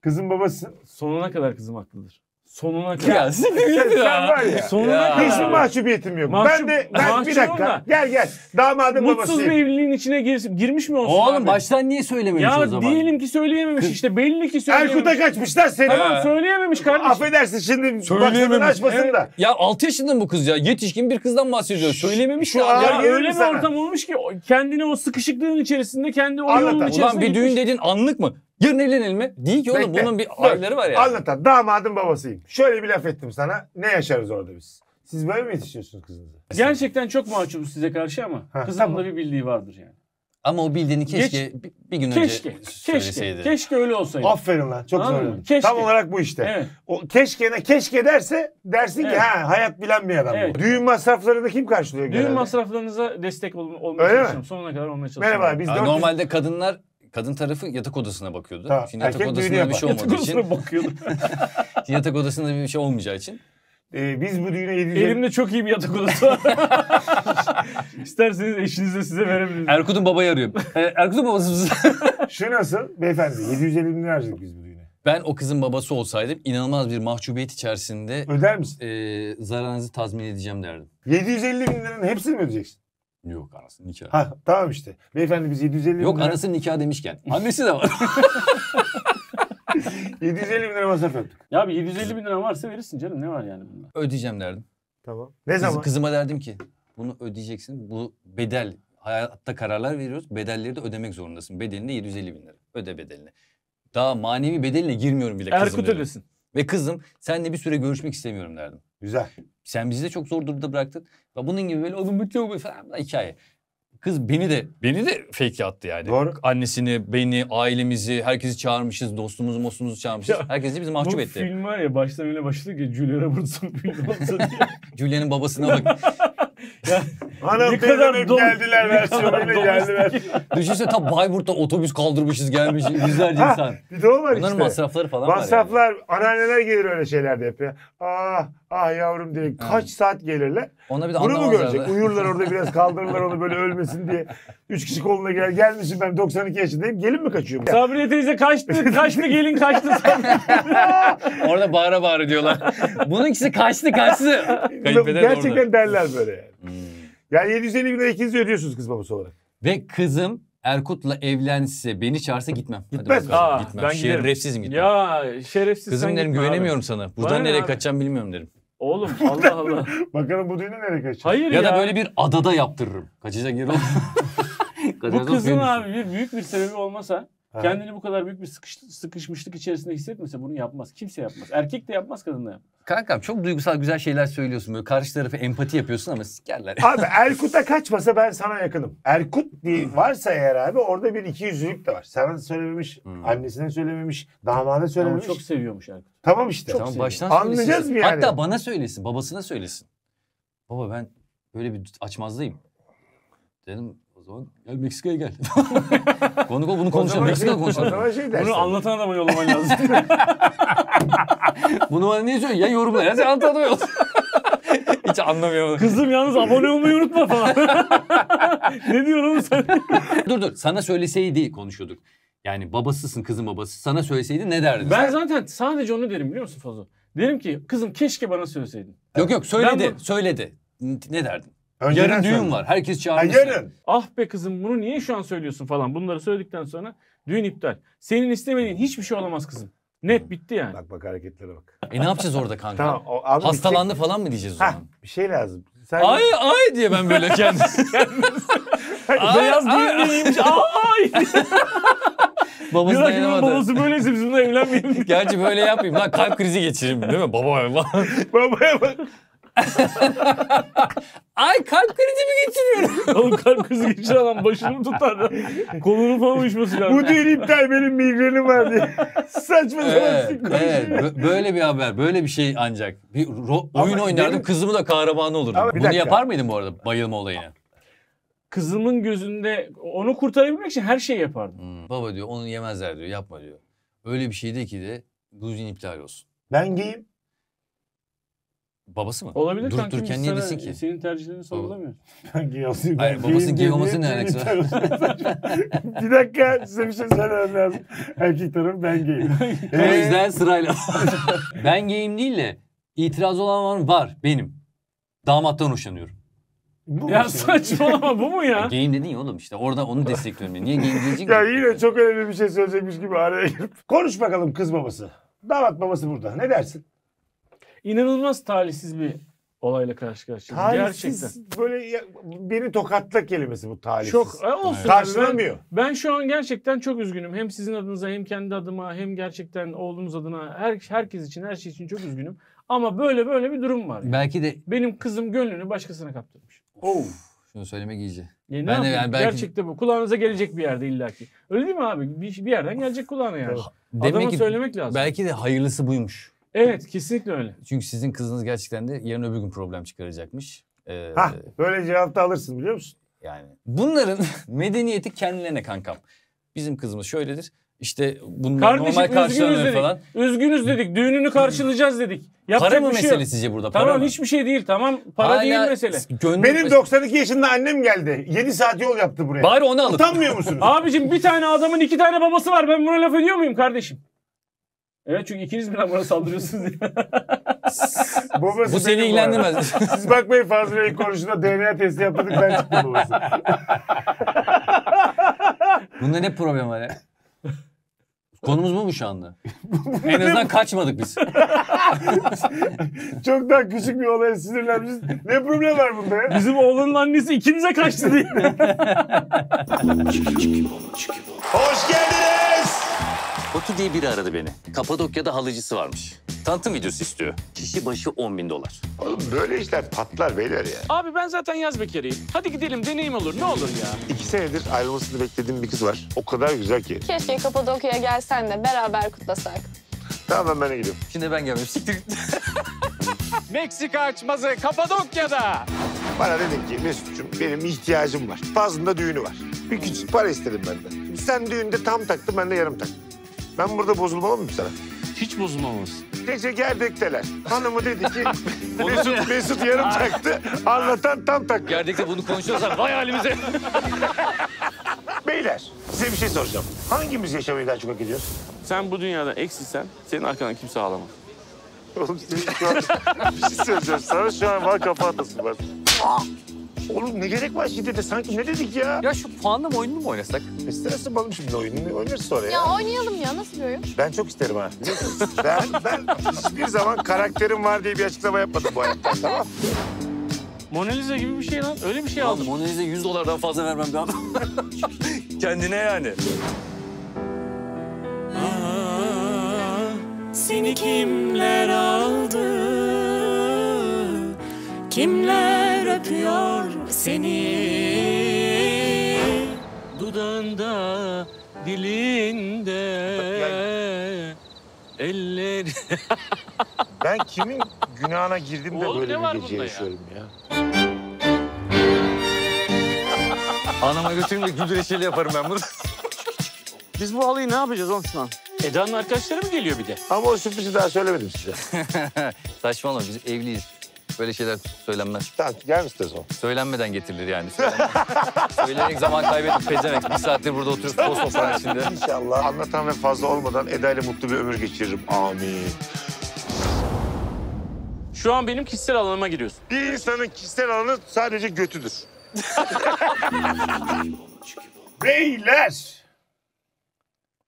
kızın babası sonuna kadar kızım haklıdır. Sonuna kadar. Ya, sen, sen var ya. Sonuna ya. kadar. Hiçbir mahcubiyetim yok. Mahcup, ben de ben bir dakika. Ona. Gel gel. Damadım babasıyım. Mutsuz bir evliliğin içine gir, girmiş mi olsun? Oğlum abi? baştan niye söylememiş ya, o zaman? Ya diyelim ki söyleyememiş işte. Belli ki söyleyememiş. Erkut'a kaçmışlar seni. Tamam, söyleyememiş kardeşim. Affedersin şimdi. Söyleyememiş. Açmasın evet. da. Ya altı yaşında bu kız ya. Yetişkin bir kızdan bahsediyor. Söyleyememiş ya. Ya, ya öyle bir ortam olmuş ki kendini o sıkışıklığın içerisinde, kendi o yolun içerisinde. Ulan bir düğün dedin anlık mı? Yarın evlenelim mi? Değil ki oğlum, bunun bir aileleri var ya. Yani. Anlatan, damadın babasıyım. Şöyle bir laf ettim sana, ne yaşarız orada biz? Siz böyle mi yetişiyorsunuz kızınızı? Gerçekten çok mahcubuz size karşı ama ha, kızın tamam. da bir bildiği vardır yani. Ama o bildiğini keşke Geç, bir gün keşke, önce söyleseydi. Keşke, keşke öyle olsaydı. Aferin lan, çok güzel söyledin. Tam olarak bu işte. Evet. O keşke ne keşke derse dersin evet. ki ha hayat bilen bir adam. Evet. Düğün masraflarını kim karşılıyor Düğün genelde? Düğün masraflarınıza destek ol, olmaya çalışıyorum. Mi? Sonuna kadar olmaya çalışıyorum. Merhaba biz dört yüz... Normalde kadınlar kadın tarafı yatak odasına bakıyordu. Tamam. Şimdi yatak Erkek odasında bir şey olmadığı için. Yatak odasına bakıyordu. Yatak odasında bir şey olmayacağı için. Ee, biz bu düğüne yedirecek... Elimde çok iyi bir yatak odası var. İsterseniz eşinize size verebiliriz. Erkut'un babayı arıyorum. Erkut'un babası mısın? Şu nasıl? Beyefendi yedi yüz elli bin lira harcadık biz bu düğüne. Ben o kızın babası olsaydım inanılmaz bir mahcubiyet içerisinde... Öder misin? E, zararınızı tazmin edeceğim derdim. yedi yüz elli bin liranın hepsini mi ödeyeceksin? Yok anasının nikahı. Ha tamam işte. Beyefendi biz yedi yüz elli bin lira... Yok anasının nikahı demişken. Annesi de var. yedi yüz elli bin lira masraf yaptık. Ya abi yedi yüz elli bin lira varsa verirsin canım, ne var yani bunda? Ödeyeceğim derdim. Tamam. Ne Kız, zaman? Kızıma derdim ki bunu ödeyeceksin. Bu bedel, hayatta kararlar veriyoruz. Bedelleri de ödemek zorundasın. Bedelini yedi yüz elli bin lira. Öde bedelini. Daha manevi bedeline girmiyorum bile Erkut kızım ödesin. Ve kızım seninle bir süre görüşmek istemiyorum derdim. Güzel. Sen bizi de çok zor durumda bıraktın. Ve bunun gibi böyle oğlum bitiyor mu falan hikaye. Kız beni de beni de fake attı yani. Doğru. Annesini, beni, ailemizi, herkesi çağırmışız, dostumuzu, mostumuzu çağırmışız. Ya, herkesi bizi mahcup etti. Bu film var ya baştan öyle başladı ki Julia Roberts'ın filmi olsa diye. Julia'nın babasına bak. Ya, anam ne kadar dom, geldiler versiyonuyla geldiler. Düşünsene tam Bayburt'ta otobüs kaldırmışız gelmiş yüzlerce ha, insan. Bir de o var. Bunların işte. Masrafları falan masraflar, var. Masraflar yani. Anneanneler gelir öyle şeylerde hep ya. Ah ah yavrum diye kaç ha. saat gelirler. Ona bir de bunu mu görecek? Abi. Uyurlar orada biraz kaldırırlar onu böyle ölmesin diye. Üç kişi koluna girer. Gelmişim ben doksan iki yaşındayım. Gelin mi kaçıyor? Sabriye teyze kaçtı. Kaçtı gelin kaçtı. Orada bağıra bağıra diyorlar. Bunun ikisi kaçtı kaçtı. Gerçekten orada. Derler böyle yani. Hmm. Yani yedi yüz elli bin lira ikiniz ödüyorsunuz kız babası olarak. Ve kızım Erkut'la evlense beni çağırsa gitmem. Gitmez. Aa, gitmem. Ben şerefsizim gitmem. Ya şerefsiz kızım sen derim güvenemiyorum abi. Sana. Buradan bana nereye abi. Kaçacağım bilmiyorum derim. Oğlum Allah Allah. Bakalım bu düğüne nereye kaçacak? Hayır ya. Ya da böyle bir adada yaptırırım. Kaçacak yer olur. Bu kızın abi bir büyük bir sebebi olmasa ha. kendini bu kadar büyük bir sıkış, sıkışmışlık içerisinde hissetmese bunu yapmaz. Kimse yapmaz. Erkek de yapmaz kadın da yapmaz. Kankam çok duygusal güzel şeyler söylüyorsun. Böyle karşı tarafa empati yapıyorsun ama sikerler. Abi Erkut'a kaçmasa ben sana yakınım. Erkut diye varsa eğer abi orada bir iki yüzlülük de var. Sana söylememiş, hmm. annesine söylememiş, damada söylememiş. Tamam, çok seviyormuş Erkut. Tamam işte. Tamam, baştan anlayacağız mı yani? Hatta bana söylesin, babasına söylesin. Baba ben böyle bir açmazdayım. Dedim o zaman gel Meksika'ya gel. Konu bunu konuşalım. Meksika'da konuşalım. Şey bunu anlatan adama yollaman lazım. Bunu bana niye söylüyorsun? Ya yorumla ya sen anlatamıyorsun. Hiç anlamıyorum. Kızım yalnız abone olmayı unutma falan. Ne diyorsun oğlum sen? Dur dur sana söyleseydi konuşuyorduk. Yani babasısın kızın babası. Sana söyleseydi ne derdin? Ben zaten sadece onu derim biliyor musun Fazıl? Derim ki kızım keşke bana söyleseydin. Yok yok söyledi bu... söyledi. Ne derdin? Önceden yarın düğün söyledim. Var. Herkes çağırmış. Ah be kızım bunu niye şu an söylüyorsun falan. Bunları söyledikten sonra düğün iptal. Senin istemediğin hiçbir şey olamaz kızım. Net bitti yani. Bak bak hareketlere bak. E ne yapacağız orada kanka? Tamam, o, abi hastalandı şey... falan mı diyeceğiz o zaman? Bir şey lazım. Sen ay de... ay diye ben böyle kendisi. Beyaz düğünlüymüş. Ay. Babası dayanamadı. Babası böyleyse biz bununla evlenmeyelim. Gerçi böyle yapmayayım. Lan kalp krizi geçiririm değil mi? Babaya bak. Babaya bak. Ay kalp krizi mi geçiriyorum? Oğlum kalp krizi geçiren adam başını tutar. Kolunu falan uyuşması lazım. Bu düğün iptal benim migrenim var diye. Saçma evet, sapan evet. Böyle bir haber, böyle bir şey ancak. Bir oyun ama oynardım, benim... kızımı da kahramanı olurdum. Ama bunu yapar mıydın bu arada bayılma olayını? Kızımın gözünde onu kurtarabilmek için her şeyi yapardım. Hmm. Baba diyor onu yemezler diyor, yapma diyor. Öyle bir şey de ki de bu düğün iptal olsun. Ben giyim. Babası mı? Olabilir Dur, kankim. Dururken niye desin ki? Senin tercihlerini sorgulamıyor. Hayır babasının gay olması ne alakası var? Bir dakika size bir şey söylemem lazım. Erkek tarafı ben gayim. O yüzden sırayla. Ben gayim değil de itiraz olan var benim. Damattan hoşlanıyorum. Bu ya saçmalama bu mu ya? Gayim dedin ya oğlum işte orada onu destekliyorum. Niye gayim diyecek? Ya yine çok önemli bir şey söyleyecekmiş gibi araya girip. Konuş bakalım kız babası. Damat babası burada. Ne dersin? İnanılmaz talihsiz bir olayla karşı karşıyayız. Talihsiz gerçekten. Böyle ya, beni tokatla kelimesi bu talihsiz. Çok olsun. Karşılamıyor. Ben, ben şu an gerçekten çok üzgünüm. Hem sizin adınıza hem kendi adıma hem gerçekten oğlumuz adına her, herkes için her şey için çok üzgünüm. Ama böyle böyle bir durum var. Yani. Belki de. Benim kızım gönlünü başkasına kaptırmış. Oh. Şunu söylemek iyice. Yani ben de, yani belki... Gerçekten bu. Kulağınıza gelecek bir yerde illaki. Öyle değil mi abi? Bir, bir yerden gelecek kulağına yani. Demek adama ki, söylemek lazım. Belki de hayırlısı buymuş. Evet, kesinlikle öyle. Çünkü sizin kızınız gerçekten de yarın öbür gün problem çıkaracakmış. Ee, Hah, böyle cevap da alırsın biliyor musun? Yani bunların medeniyeti kendilerine kankam. Bizim kızımız şöyledir. İşte bunlar normal karşılanıyor falan. Üzgünüz dedik, düğününü karşılayacağız dedik. Yapacak para mı şey mesele sizce burada? Para tamam mı? Hiçbir şey değil, tamam. Para hala değil mesele. Benim doksan iki yaşında annem geldi. yedi saat yol yaptı buraya. Bari onu alın. Utanmıyor musunuz? Abicim bir tane adamın iki tane babası var. Ben buna laf ediyor muyum kardeşim? Evet, çünkü ikiniz birden bana saldırıyorsunuz diye. Bu seni ilgilendirmez. Siz bakmayın Fazlı Bey'in konuşunda D N A testi yapmadık, ben çıktım babası. Bunda ne problem var ya? Konumuz mu bu şu anda? En azından kaçmadık biz. Çok daha küçük bir olaya sinirlenmişiz. Ne problem var bunda ya? Bizim oğlunun annesi ikimize kaçtı diye. Hoş geldiniz! Batu diye biri aradı beni. Kapadokya'da halıcısı varmış. Tanıtım videosu istiyor. Kişi başı on bin dolar. Oğlum böyle işler patlar beyler ya. Abi ben zaten yaz bekarıyım. Hadi gidelim, deneyim olur, ne olur ya. İki senedir ayrılmasını beklediğim bir kız var. O kadar güzel ki. Keşke Kapadokya'ya gelsen de beraber kutlasak. Tamam, ben de gidiyorum. Şimdi ben gelmiyorum. Siktir. Meksika Açması Kapadokya'da. Bana dedin ki Mesut'cum benim ihtiyacım var. Fazlında düğünü var. Bir küçük para istedim benden. Sen düğünde tam taktın, ben de yarım taktım. Ben burada bozulmam mı sana? Hiç bozulmamız. Gece gerdekteler. Hanımı dedi ki Mesut, Mesut yarım taktı, anlatan tam taktı. Gerdekte bunu konuşuyorsan vay halimize. Beyler, size bir şey soracağım. Hangimiz yaşamayı daha çok hak ediyoruz? Sen bu dünyada eksilsen, senin arkandan kimse ağlamaz. Oğlum senin şu an bir şey söyleyeceğim. Sana şu an var kafa atasın var. Oğlum ne gerek var şiddete? Sanki ne dedik ya? Ya şu puanlama oyununu mu oynasak? İstersen balım şimdi oyununu oynarız sonra ya. Ya oynayalım ya. Nasıl bir oyun? Ben çok isterim ha. ben, ben hiçbir zaman karakterim var diye bir açıklama yapmadım bu hayatta. Tamam. Mona Lisa gibi bir şey lan. Öyle bir şey aldım. Mona Lisa yüz dolardan fazla vermem lazım. Kendine yani. Aa, seni kimler aldı? Kimler öpüyor seni? Dudağında, dilinde, elleri... Ben kimin günahına girdim de böyle bir gece yaşıyorum ya? Anama götüreyim de güldüreşeli yaparım ben bunu. Biz bu halıyı ne yapacağız oğlum şu an? Eda'nın arkadaşları mı geliyor bir de? Ama o sürprizi daha söylemedim size. Saçmalama, biz evliyiz. Böyle şeyler söylenmez. Tamam, gel misin o? Söylenmeden getirilir yani. Söylenerek zaman kaybedip pezemek. Bir saattir burada oturup toz toprağın içinde. İnşallah anlatan ve fazla olmadan Eda ile mutlu bir ömür geçiririm. Amin. Şu an benim kişisel alanıma giriyorsun. Bir insanın kişisel alanı sadece götüdür. Beyler!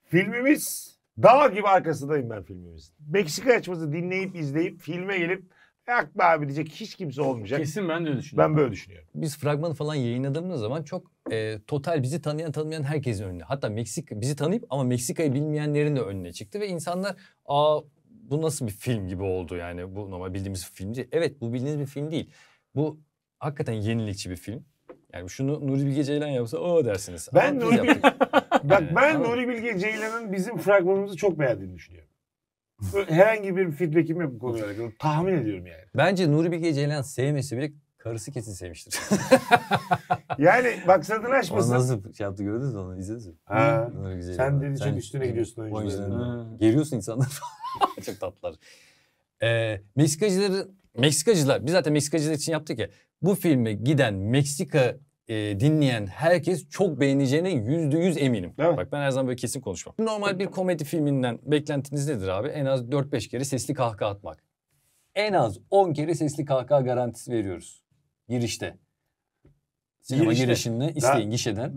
Filmimiz, dağ gibi arkasındayım ben filmimizin. Meksika Açması dinleyip, izleyip, filme gelip yak be abi diyecek hiç kimse olmayacak. Kesin ben de düşünüyorum. Ben böyle düşünüyorum. Biz fragmanı falan yayınladığımız zaman çok e, total bizi tanıyan tanımayan herkesin önüne. Hatta Meksika bizi tanıyıp ama Meksika'yı bilmeyenlerin de önüne çıktı ve insanlar aa bu nasıl bir film gibi oldu yani, bu normal bildiğimiz bir film değil. Evet, bu bildiğiniz bir film değil. Bu hakikaten yenilikçi bir film. Yani şunu Nuri Bilge Ceylan yapsa o dersiniz. Ben Nuri Bilge... Bak ben Nuri Bilge Ceylan'ın bizim fragmanımızı çok beğendiğini düşünüyorum. Herhangi bir feedback'im yok bu konuyla alakalı. Tahmin ediyorum yani. Bence Nuri Bilge Ceylan sevmesi bile karısı kesin sevmiştir. Yani baksadın açmasın. O nasıl şey yaptı, gördünüz mü onu? İzlediniz mi? Ha. Sen dediğin çok üstüne gidiyorsun oyuncuların. Geriyorsun insanlar. Çok tatlılar. Ee, Meksikacıları, Meksikacılar, biz zaten Meksikacılar için yaptık ya. Bu filme giden Meksika E, dinleyen herkes çok beğeneceğine yüzde yüz eminim. Evet. Bak ben her zaman böyle kesin konuşmam. Normal bir komedi filminden beklentiniz nedir abi? En az dört beş kere sesli kahkaha atmak. En az on kere sesli kahkaha garantisi veriyoruz. Girişte. Sinema girişte. Girişinde isteyin gişeden.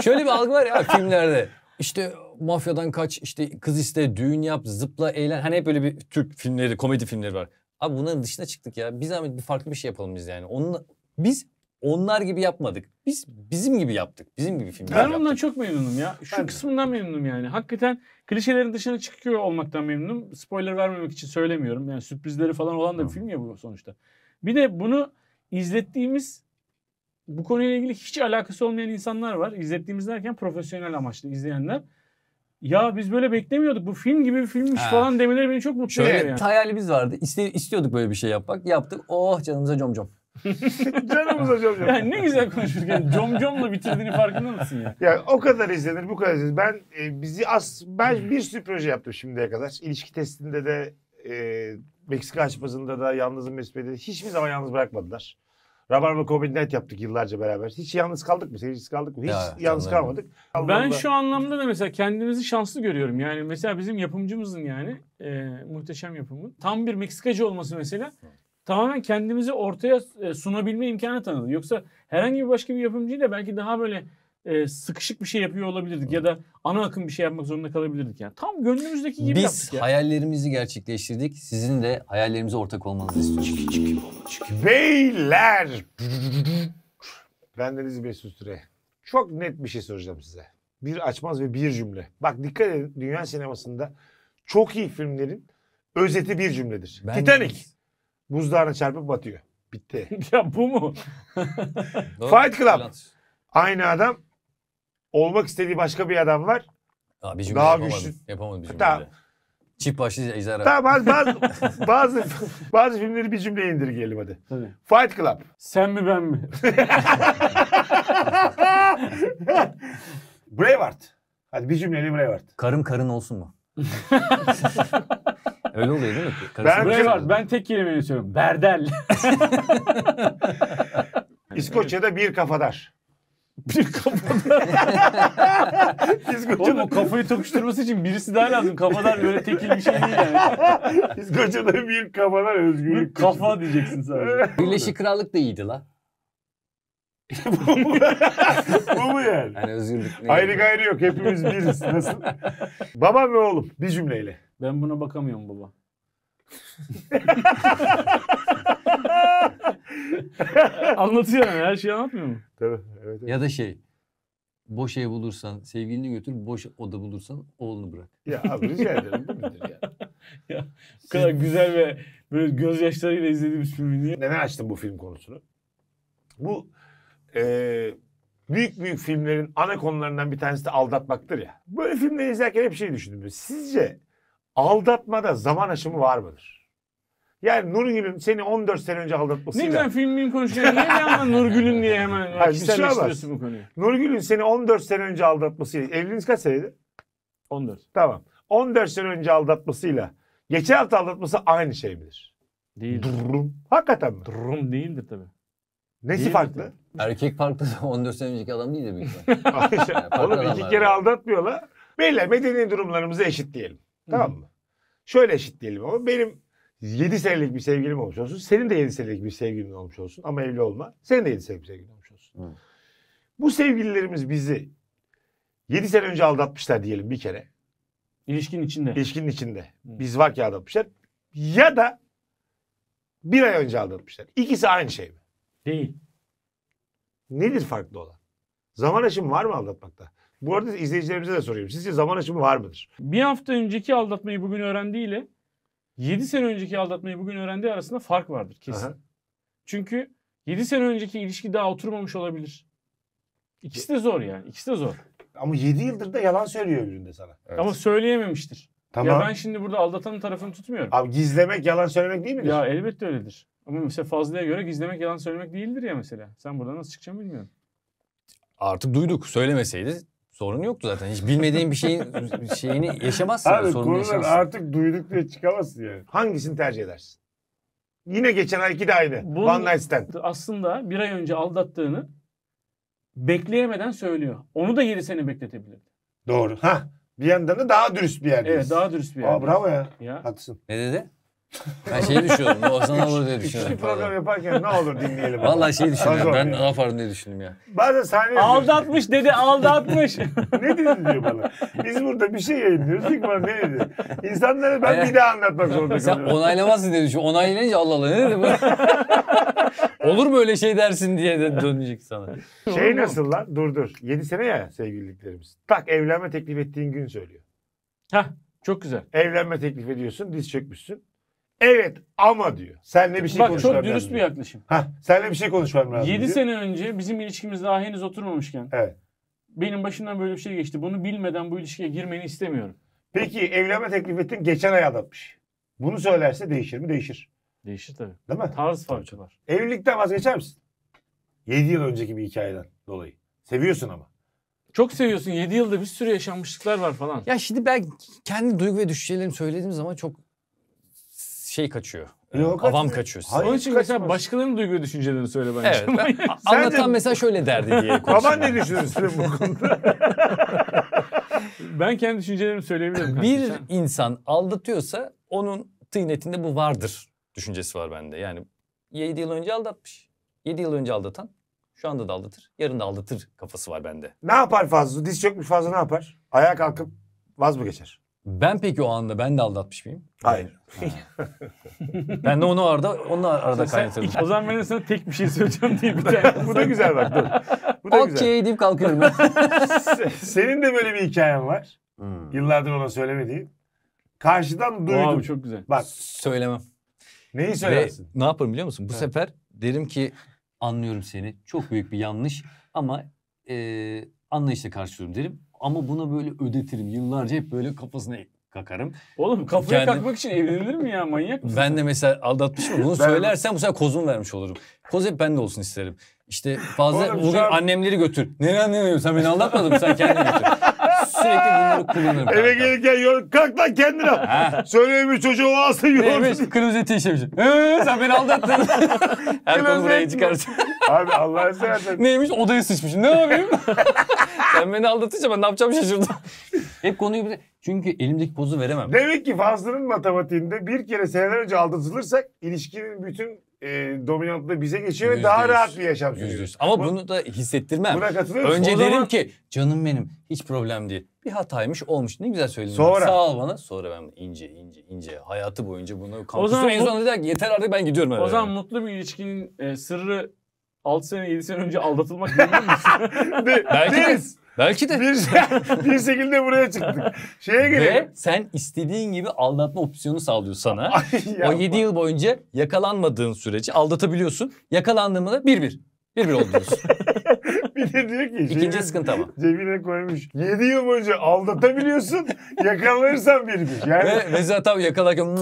Şöyle bir algı var ya filmlerde. İşte mafyadan kaç, işte kız iste, düğün yap, zıpla, eğlen. Hani hep böyle bir Türk filmleri, komedi filmleri var. Abi bunların dışına çıktık ya. Biz zahmet bir farklı bir şey yapalım biz yani. Onunla, biz onlar gibi yapmadık. Biz bizim gibi yaptık. Bizim gibi filmler yaptık. Ben ondan çok memnunum ya. Şu ben kısmından mi? memnunum yani. Hakikaten klişelerin dışına çıkıyor olmaktan memnunum. Spoiler vermemek için söylemiyorum. Yani sürprizleri falan olan da bir film ya bu sonuçta. Bir de bunu izlettiğimiz bu konuyla ilgili hiç alakası olmayan insanlar var. İzlettiğimiz derken profesyonel amaçlı izleyenler. Ya biz böyle beklemiyorduk. Bu film gibi bir filmmiş ha. falan demeleri beni çok mutlu ediyor yani. Hayalimiz vardı. İste, istiyorduk böyle bir şey yapmak. Yaptık. Oh canımıza comcom. Canımıza comcom. Yani ne güzel konuşurken comcomla bitirdiğini farkında mısın ya? Ya o kadar izlenir, bu kadar izlenir. Ben e, bizi as ben bir sürü proje yaptım şimdiye kadar. İlişki testinde de e, Meksika Açması'nda da Yalnız'ın Mesut'u hiçbir zaman yalnız bırakmadılar. Rabarba Comedy Night yaptık yıllarca beraber. Hiç yalnız kaldık mı? Seyircisiz kaldık mı? Hiç ya, yalnız anladım. kalmadık. Anlamda... Ben şu anlamda da mesela kendimizi şanslı görüyorum. Yani mesela bizim yapımcımızın yani e, muhteşem yapımın tam bir Meksikacı olması mesela tamamen kendimizi ortaya sunabilme imkanı tanıdı. Yoksa herhangi bir başka bir yapımcıyla belki daha böyle e, sıkışık bir şey yapıyor olabilirdik ya da ana akım bir şey yapmak zorunda kalabilirdik yani. Tam gönlümüzdeki gibi Biz yaptık. Biz hayallerimizi yani. gerçekleştirdik. Sizin de hayallerimize ortak olmanızı istiyoruz. Beyler! Bendeniz Mesut Süre. Çok net bir şey soracağım size. Bir açmaz ve bir cümle. Bak dikkat edin, dünya sinemasında çok iyi filmlerin özeti bir cümledir. Ben Titanic. De... Buzdağına çarpıp batıyor. Bitti. Ya bu mu? Fight Club. Aynı adam. Olmak istediği başka bir adam var. Aa, bir daha yapamadım. güçlü. Yapamadım bir cümleyle. Tamam. Çift başlı ejderha. Tamam bazı, bazı, bazı, bazı filmleri bir cümleye indirgeyelim hadi. Tabii. Fight Club. Sen mi ben mi? Braveheart. Hadi bir cümleyle Braveheart. Karım karın olsun mu? Öyle oluyor değil mi? Ben, Braveheart, ben tek kelimeyle söylüyorum. Berdel. İskoçya'da bir kafadar. Bir kafadar. Oğlum o kafayı tokuşturması için birisi daha lazım. Kafadar böyle tekil bir şey değil yani. İskoçya'da bir kafadar özgürlük. Bir kafa diyeceksin sadece. Birleşik Krallık da iyiydi la. Bu mu? Bu mu yani? Yani özgürlük ne? Ayrı gayrı yok. Hepimiz biriz. Nasıl? Babam ve oğlum. Bir cümleyle. Ben buna bakamıyorum baba. Anlatıyor yani, her şeyi anlatmıyor mu? Tabii, evet, evet. Ya da şey, boş ev bulursan sevgilini götür, boş oda bulursan oğlunu bırak. Ya abi rica ederim, bu nedir ya? Ya bu kadar güzel ve böyle gözyaşlarıyla izlediğimiz filmi niye? Neden açtım bu film konusunu? Bu e, büyük büyük filmlerin ana konularından bir tanesi de aldatmaktır ya. Böyle filmleri izlerken hep şey düşündüm. Sizce aldatmada zaman aşımı var mıdır? Yani Nurgül'ün seni on dört sene önce aldatmasıyla... Ne güzel filmin konuşuyorsun. Ne zaman Nurgül'ün diye hemen kişiselleştiriyorsun bu konuyu. Nurgül'ün seni on dört sene önce aldatmasıyla... Evliliğiniz kaç seneydi? on dört. Tamam. on dört sene önce aldatmasıyla... Geçen hafta aldatması aynı şey midir? Değil. Durum. Hakikaten mi? Durum değildir tabii. Nesi değildir farklı? Tabii. Erkek farklı on dört sene önceki adam değil de büyük ihtimalle. Oğlum iki kere aldatmıyorlar. Beyler medeni durumlarımızı eşitleyelim. Tamam mı? Şöyle eşitleyelim ama benim... yedi senelik bir sevgilim olmuş olsun. Senin de yedi senelik bir sevgilin olmuş olsun. Ama evli olma. Senin de yedi senelik bir sevgilin olmuş olsun. Hmm. Bu sevgililerimiz bizi yedi sene önce aldatmışlar diyelim bir kere. İlişkinin içinde. İlişkinin içinde. Hmm. Biz var ki aldatmışlar. Ya da bir ay önce aldatmışlar. İkisi aynı şey mi? Değil. Nedir farklı olan? Zaman aşımı var mı aldatmakta? Bu arada izleyicilerimize de soruyorum. Sizce zaman aşımı var mıdır? Bir hafta önceki aldatmayı bugün öğrendiğiyle yedi sene önceki aldatmayı bugün öğrendiği arasında fark vardır kesin. Aha. Çünkü yedi sene önceki ilişki daha oturmamış olabilir. İkisi de zor yani. İkisi de zor. Ama yedi yıldır da yalan söylüyor öbüründe sana. Evet. Ama söyleyememiştir. Tamam. Ya ben şimdi burada aldatanın tarafını tutmuyorum. Abi gizlemek yalan söylemek değil midir? Ya elbette öyledir. Ama mesela Fazlı'ya göre gizlemek yalan söylemek değildir ya mesela. Sen buradan nasıl çıkacaksın bilmiyorum. Artık duyduk. Söylemeseydi sorun yoktu zaten. Hiç bilmediğin bir şeyin şeyini yaşamazsın. Abi konular artık duyduk diye çıkamazsın yani. Hangisini tercih edersin? Yine geçen ayki de aynı. Bunu One Night Stand. Aslında bir ay önce aldattığını bekleyemeden söylüyor. Onu da yedi sene bekletebilir. Doğru. Ha. Bir yandan da daha dürüst bir yerdeyiz. Evet, daha dürüst bir yerdeyiz. Aa, bravo ya. ya. Haklısın. Ne dedi? Ben şeyi düşünüyorum. O sana olur diye düşünüyorum. Üçlü program yaparken ne olur dinleyelim. Vallahi şeyi düşünüyorum. Ben ne yaparım diye düşündüm ya. Bazen saniye... Aldatmış dedi, aldatmış. Ne dedi diyor bana. Biz burada bir şey yayınlıyoruz. Dik bana ne dedi? İnsanlara ben yani, bir daha anlatmak zorunda kalıyorum. Sen onaylamazsın diye düşünüyorum. Onaylayınca Allah Allah ne dedi bu? Olur mu öyle şey dersin diye de dönecek sana. Şey nasıl lan? Dur dur. yedi sene ya sevgililiklerimiz. Tak evlenme teklif ettiğin gün söylüyor. Hah çok güzel. Evlenme teklif ediyorsun, diz çökmüşsün. Evet ama diyor. Senle bir şey Bak, konuşmam lazım. Bak çok dürüst bir yaklaşım. Heh, senle bir şey konuşmam lazım. yedi diyor. Sene önce bizim ilişkimiz daha henüz oturmamışken. Evet. Benim başımdan böyle bir şey geçti. Bunu bilmeden bu ilişkiye girmeni istemiyorum. Peki evlenme teklif ettin, geçen ay aldatmış. Bunu söylerse değişir mi? Değişir. Değişir tabii. Değil mi? Tarz farkı var. Evlilikten vazgeçer misin? yedi yıl önceki bir hikayeden dolayı. Seviyorsun ama. Çok seviyorsun. yedi yılda bir sürü yaşanmışlıklar var falan. Ya şimdi ben kendi duygu ve düşüncelerimi söylediğim zaman çok şey kaçıyor. Yok, avam kaçıyor. Onun için mesela başkalarının duygu ve düşüncelerini söyle bence. Evet. Anlatan de... mesela şöyle derdi diye. Baban ne düşünürsün bu konuda? Ben kendi düşüncelerimi söyleyebilirim. Bir insan aldatıyorsa onun tıynetinde bu vardır düşüncesi var bende. Yani yedi yıl önce aldatmış. yedi yıl önce aldatan şu anda da aldatır, yarın da aldatır kafası var bende. Ne yapar Fazlı? Diz çökmüş Fazlı ne yapar? Ayağa kalkıp vaz mı geçer? Ben peki o anda ben de aldatmış mıyım? Hayır. Ha. Ben de onu arada, onu arada kaynatırdım. O zaman ben de sana tek bir şey söyleyeceğim diye bir tane. Bu da güzel bak. Dur. Bu da güzel. Okey deyip kalkıyorum ben. Senin de böyle bir hikayen var. Hmm. Yıllardır ona söylemediğim. Karşıdan duydum. Abi, çok güzel. Bak. Söylemem. Neyi söylersin? Ve ne yaparım biliyor musun? Bu evet. sefer derim ki anlıyorum seni. Çok büyük bir yanlış ama e, anlayışla karşılıyorum derim. Ama buna böyle ödetirim. Yıllarca hep böyle kafasına kakarım. Oğlum kafaya Kendim... kalkmak için evlenilir mi ya? Manyak mısın? Ben de mesela aldatmış mı? Bunu söylersen bu sefer kozunu vermiş olurum. Koz hep bende olsun isterim. İşte fazla bugün an... annemleri götür. Nereye annemi? Sen beni aldatmadın mı? Sen kendini götür. Sürekli bunları kullanırım. Eve gelirken yor... kalk lan kendine. Söylememiş çocuğu o alsın yoğurdu. Evet, klozeti işemişim. Sen beni aldattın. Her konu buraya çıkarsın. Abi Allah'ını seversen. Neymiş? Odaya sıçmışım. Ne yapayım? Sen beni aldatınca ben ne yapacağım şaşırdım. Hep konuyu bize... Çünkü elimdeki pozu veremem. Demek ki Fazlı'nın matematiğinde bir kere seneler önce aldatılırsak ilişkinin bütün e, dominantlığı bize geçiyor ve daha rahat bir yaşam sürüyoruz. Ama bu, bunu da hissettirmem. Buna katılıyor musun? Önce o derim zaman... ki canım benim hiç problem değil. Bir hataymış olmuş. Ne güzel söyledin. Sonra... Sağ ol bana. Sonra ben ince ince ince hayatı boyunca bunu kampüsüm en sonunda der ki yeter artık ben gidiyorum. O zaman yani. Mutlu bir ilişkinin e, sırrı altı sene yedi sene önce aldatılmak değil mi? De, Belki de. Belki de. Bir, bir şekilde buraya çıktık. Şeye gelelim. Ve sen istediğin gibi aldatma opsiyonu sağlıyor sana. O yedi yıl boyunca yakalanmadığın sürece aldatabiliyorsun. Yakalandığında da bir bir. Bir bir oldunuz. Bir de diyor ki. İkinci cebine, sıkıntı ama. Cebine koymuş. yedi yıl boyunca aldatabiliyorsun. Yakalanırsan bir bir. Yani... Ve mesela tabii yakalarken...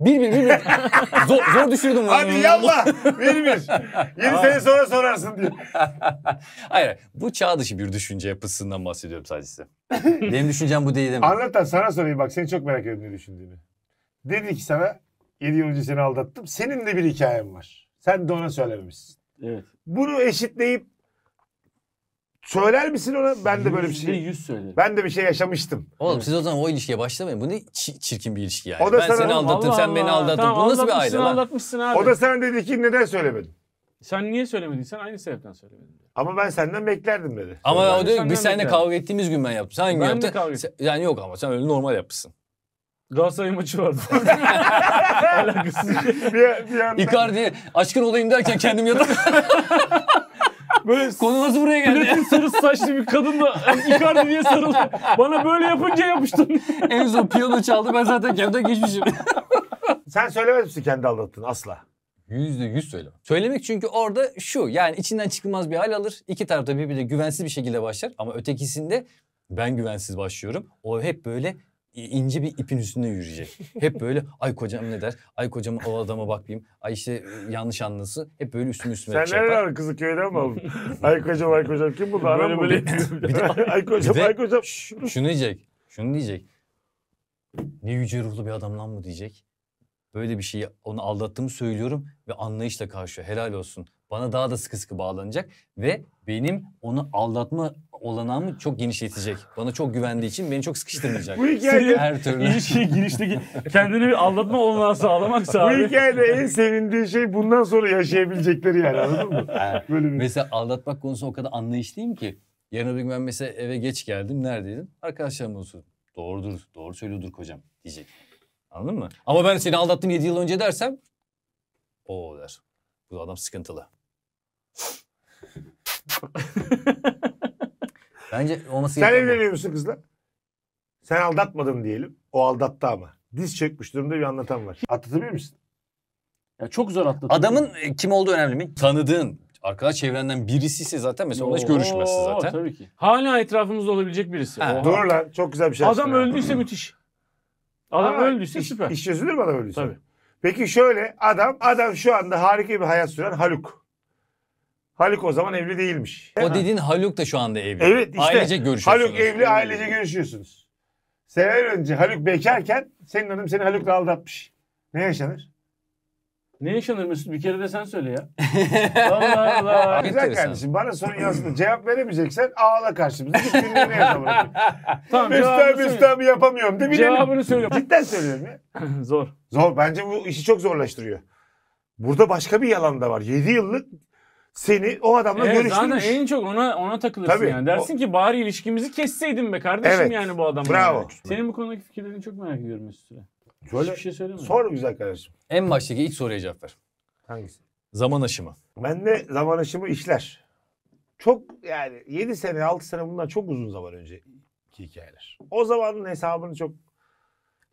Bir bir bir bir. Zor, zor düşürdüm. Hadi yallah. Bir bir. Yedi sene sonra sorarsın diye. Hayır. Bu çağ dışı bir düşünce yapısından bahsediyorum sadece size. Benim düşüncem bu değil. Anlat da sana sorayım bak. Seni çok merak ediyorum ne düşündüğünü. Dedi ki sana yedi yıl önce seni aldattım. Senin de bir hikayen var. Sen de ona söylememişsin. Evet. Bunu eşitleyip söyler misin ona? Ben de böyle bir şey. yüz söylerim. Ben de bir şey yaşamıştım. Oğlum evet. Siz o zaman o ilişkiye başlamayın. Bu ne çirkin bir ilişki yani. O da ben sana, seni aldattım, Allah sen Allah. Beni aldattın. Tamam, bu nasıl bir aile lan? Abi. O da sana dedi ki neden söylemedin? Sen niye söylemedin? Sen aynı sebepten söylemedin. Ama ben senden beklerdim dedi. Ama ben o diyor ki biz seninle kavga ettiğimiz gün ben yaptım. Sen hangi yaptın? Sen, yani yok ama sen öyle normal yapmışsın. Galatasaray maçı vardı. Alakasız. Bir, bir yandan... Icardi aşkın olayım derken kendim yadım. Böyle konu nasıl buraya geldi? Platin sarı saçlı bir kadınla Icardi diye sarıldı. Bana böyle yapınca yapıştın. En son piyano çaldı ben zaten kendimden geçmişim. Sen söylemez misin kendi aldattığını asla? Yüzde yüz söyleme. Söylemek çünkü orada şu yani içinden çıkılmaz bir hal alır. İki taraf da birbirine güvensiz bir şekilde başlar. Ama ötekisinde ben güvensiz başlıyorum. O hep böyle ince bir ipin üstünde yürüyecek. Hep böyle ay kocam ne der? Ay kocam o adama bakmayayım. Ay işte yanlış anlası. Hep böyle üstüme üstüme yapar. Sen şey neler kızı köyden mi aldın? Ay kocam ay kocam kim bu? Böyle böyle. Bir de, ay kocam de, ay kocam. Şunu diyecek. Şunu diyecek. Ne yüce ruhlu bir adam lan bu diyecek. Böyle bir şeyi onu aldattığımı söylüyorum ve anlayışla karşıya helal olsun. Bana daha da sıkı sıkı bağlanacak ve benim onu aldatma olanağımı çok genişletecek. Bana çok güvendiği için beni çok sıkıştırmayacak. Bu hikayede her türlü ilişkiye girişteki kendini bir aldatma olanağı sağlamaksa abi. Bu hikayede en sevindiği şey bundan sonra yaşayabilecekleri yani anladın mı? Ha, böyle bir... Mesela aldatmak konusu o kadar anlayışlıyım ki. Yarın bir gün ben mesela eve geç geldim. Neredeydin? Arkadaşlarım olsun. Doğrudur. Doğru söylüyordur kocam diyecek. Anladın mı? Ama ben seni aldattım yedi yıl önce dersem o der. Bu adam sıkıntılı. Bence olması. Sen evleniyor musun kızla? Sen aldatmadın diyelim. O aldattı ama. diz çekmiş durumda bir anlatan var. Atlatabilir misin? Ya çok zor atlatabilir. Adamın kim olduğu önemli mi? Tanıdığın, arkadaş çevrenden birisi ise zaten mesela onunla hiç görüşmezsin zaten. Tabii ki. Hala etrafımızda olabilecek birisi. Dur lan, çok güzel bir şey. Adam öldüyse müthiş. Adam Aa, öldüyse iş, süper. İş çözülür mü adam öldüyse? Tabii. Peki şöyle, adam adam şu anda harika bir hayat süren Haluk. Haluk o zaman evli değilmiş. O ha. dediğin Haluk da şu anda evli. Evet işte. Ailece görüşüyorsunuz. Haluk evli, ailece görüşüyorsunuz. Seneler önce Haluk bekarken senin hanım seni Haluk'la aldatmış. Ne yaşanır? Ne yaşanır Mesut? Bir kere de sen söyle ya. Allah Allah. Güzel kardeşim, bana sorun aslında cevap veremeyeceksen ağla karşımıza. Hiçbirine yaşamayın. Tamam, Mesut'a Mesut'a yapamıyorum de bilelim. Cevabını söylüyorum. Cidden söylüyorum ya. Zor. Zor. Bence bu işi çok zorlaştırıyor. Burada başka bir yalan da var. yedi yıllık seni o adamla evet, görüştürmüş. Zaten en çok ona ona takılırsın Tabii, yani. Dersin o... ki bari ilişkimizi kesseydin be kardeşim evet. yani bu adamla. Bravo. Yani. Senin bu konudaki fikirlerini çok merak ediyorum Mesut'a. Şöyle bir şey söyleyeyim mi? Sor güzel kardeşim. En baştaki ilk soruya cevap ver. Hangisi? Zaman aşımı. Ben de zaman aşımı işler. Çok yani yedi sene altı sene bundan çok uzun zaman önceki hikayeler. O zamanın hesabını çok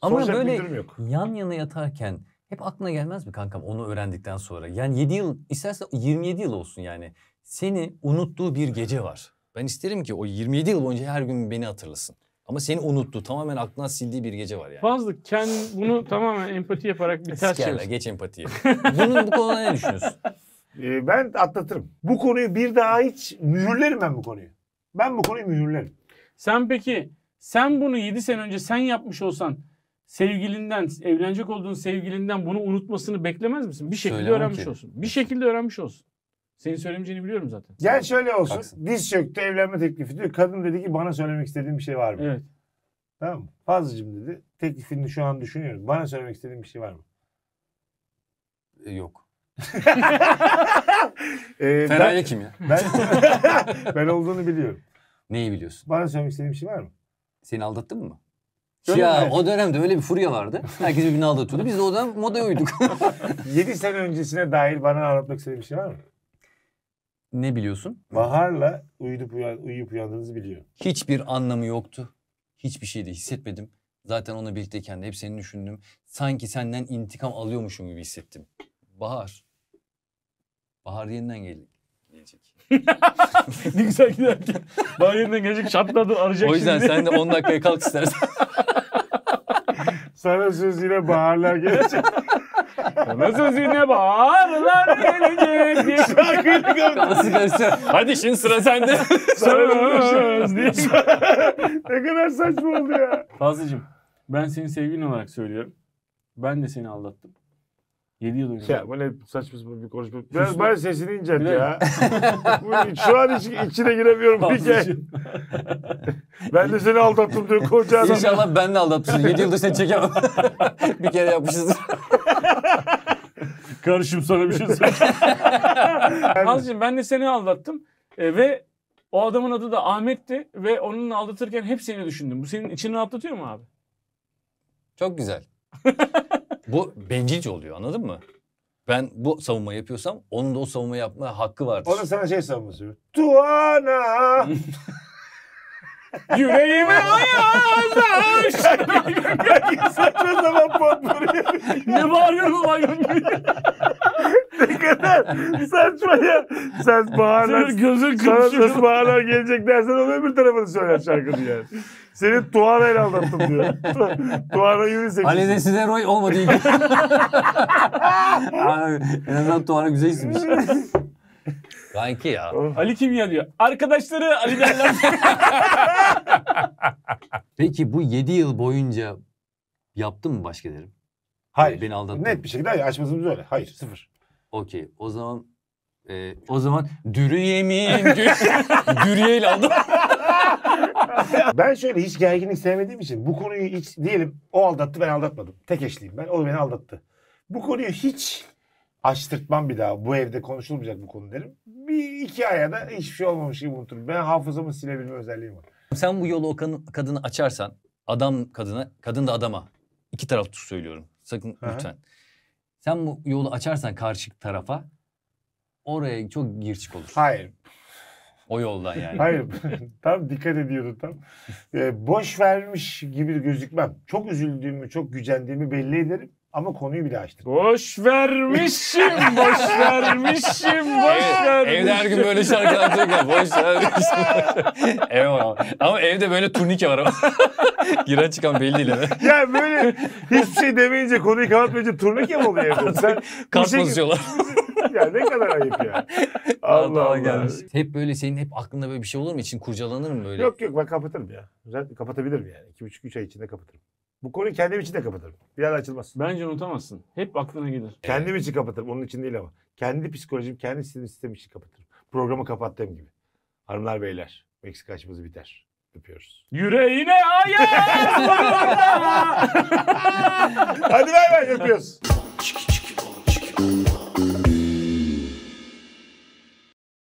ama böyle yan yana yatarken hep aklına gelmez mi kankam onu öğrendikten sonra? Yani yedi yıl isterse yirmi yedi yıl olsun yani. Seni unuttuğu bir gece var. Ben isterim ki o yirmi yedi yıl boyunca her gün beni hatırlasın. Ama seni unuttu. Tamamen aklına sildiği bir gece var yani. Fazlı kendi bunu tamamen empati yaparak bir ters çevir. Geç empatiyi. Bunun bu konuda ne düşünüyorsun? Ee, ben atlatırım. Bu konuyu bir daha hiç mühürlerim ben bu konuyu. Ben bu konuyu mühürlerim. Sen peki sen bunu yedi sene önce sen yapmış olsan sevgilinden, evlenecek olduğun sevgilinden bunu unutmasını beklemez misin? Bir şekilde Söylemem öğrenmiş ki. olsun. Bir şekilde öğrenmiş olsun. Senin söylemeyeceğini biliyorum zaten. Yani şöyle olsun. Kalksın. Diz çöktü, evlenme teklifi diyor. Kadın dedi ki bana söylemek istediğin bir şey var mı? Evet. Tamam mı? Fazlıcığım dedi. Teklifini şu an düşünüyorum. Bana söylemek istediğin bir şey var mı? E, yok. e, Feraye kim ya? Ben, ben olduğunu biliyorum. Neyi biliyorsun? Bana söylemek istediğin bir şey var mı? Seni aldattın mı? Öyle ya mi? O dönemde öyle bir furya vardı. Herkes birbirini aldatıyordu. Biz de o dönem modaya uyduk. yedi sene öncesine dair bana anlatmak istediğin bir şey var mı? Ne biliyorsun? Bahar'la uyuyup, uyan, uyuyup uyandığınızı biliyor. Hiçbir anlamı yoktu. Hiçbir şey de hissetmedim. Zaten onunla birlikteyken de hep seni düşündüm. Sanki senden intikam alıyormuşum gibi hissettim. Bahar. Bahar yeniden gelecek. Ne güzel giderken. Bahar yeniden gelecek, şartladı, arayacak şimdi. O yüzden şimdi. Sen de on dakikaya kalk istersen. Sana söz yine Bahar'lar gelecek. Nasıl yine bağırlar gelecek diye şarkıyla kapatıyor. Hadi şimdi sıra sende. Söz diye. Ne kadar saçma oldu ya. Fazlıcığım ben senin sevgilin olarak söylüyorum. Ben de seni aldattım. yedi yıl önce. Ya böyle saçma sapan bir konuşma. Biraz bari sesini incelt ya. Şu an hiç, içine giremiyorum. Ben de seni aldattım diyor koca adam. İnşallah ben de aldatmışım. yedi yıldır seni çekemem. Bir kere yapmışız. Karışım sana bir şey söyleyeceğim. Azıcık ben de seni aldattım e, ve o adamın adı da Ahmet'ti ve onunla aldatırken hep seni düşündüm. Bu senin içini rahatlatıyor mu abi? Çok güzel. Bu bencilce oluyor, anladın mı? Ben bu savunma yapıyorsam onun da o savunma yapma hakkı vardır. O da sana şey savunması. Tuğan'a. Yüreğime ayazlaş. Saçma zaman patlarıyor. Ne bağırıyorsun lan? Ne kadar saçma ya. Sen bağırlar. Gözün kırışıyor. Sana bağırlar gelecek dersen onu öbür tarafını söyler şarkını yani. Seni Tuğan'a el aldattım diyor. Tuğan'a yürüsek. Ali'de size Roy olmadığı gibi. En azından Tuğan'a güzel isimmiş. Kanki ya. Oh. Ali kim ya diyor. Arkadaşları Ali derler. Peki bu yedi yıl boyunca yaptın mı başka derim? Hayır. Yani beni aldattın. Net bir şekilde açmasımız öyle. Hayır, sıfır. Okey. O zaman e, o zaman dürü yemin dürüyeyle aldım. Ben şöyle hiç gerginlik sevmediğim için bu konuyu hiç diyelim o aldattı ben aldatmadım. Tek eşliyim ben. O beni aldattı. Bu konuyu hiç açtırtmam bir daha. Bu evde konuşulmayacak bu konu derim. Bir iki aya da hiçbir şey olmamış gibi unuturum. Ben hafızamı silebilme özelliğim var. Sen bu yolu o kadını açarsan adam kadına, kadın da adama. İki taraflı söylüyorum. Sakın Hı -hı. lütfen. Sen bu yolu açarsan karşı tarafa oraya çok girçik olur. Hayır. O yoldan yani. Hayır. Tam dikkat ediyordum tam. E, boş vermiş gibi gözükmem. Çok üzüldüğümü, çok gücendiğimi belli ederim. Ama konuyu bile açtım. Boş vermişim, boş vermişim, boş vermişim. Evde her gün böyle şarkılar söylüyor. Boş vermişim. Evet, ama evde böyle turnike var ama. Giren çıkan belli değil. Ya böyle hiçbir şey demeyince, konuyu kapatmayınca turnike mi oluyor evde? Sen kart basıyorlar. Ya ne kadar ayıp ya. Allah Allah. Gelmiş. Hep böyle senin hep aklında böyle bir şey olur mu? İçin kurcalanır mı böyle? Yok yok, ben kapatırım ya. Zaten kapatabilirim yani. İki buçuk üç ay içinde kapatırım. Bu konuyu kendim için de kapatırım. Bir daha açılmaz. Bence unutamazsın. Hep aklına gelir. Kendim için kapatırım. Onun için değil ama. Kendi psikolojim, kendi sinir sistemi için kapatırım. Programı kapattığım gibi. Hanımlar, beyler. Meksika açması biter. Öpüyoruz. Yüreğine ayaz! Hadi bay bay, öpüyoruz.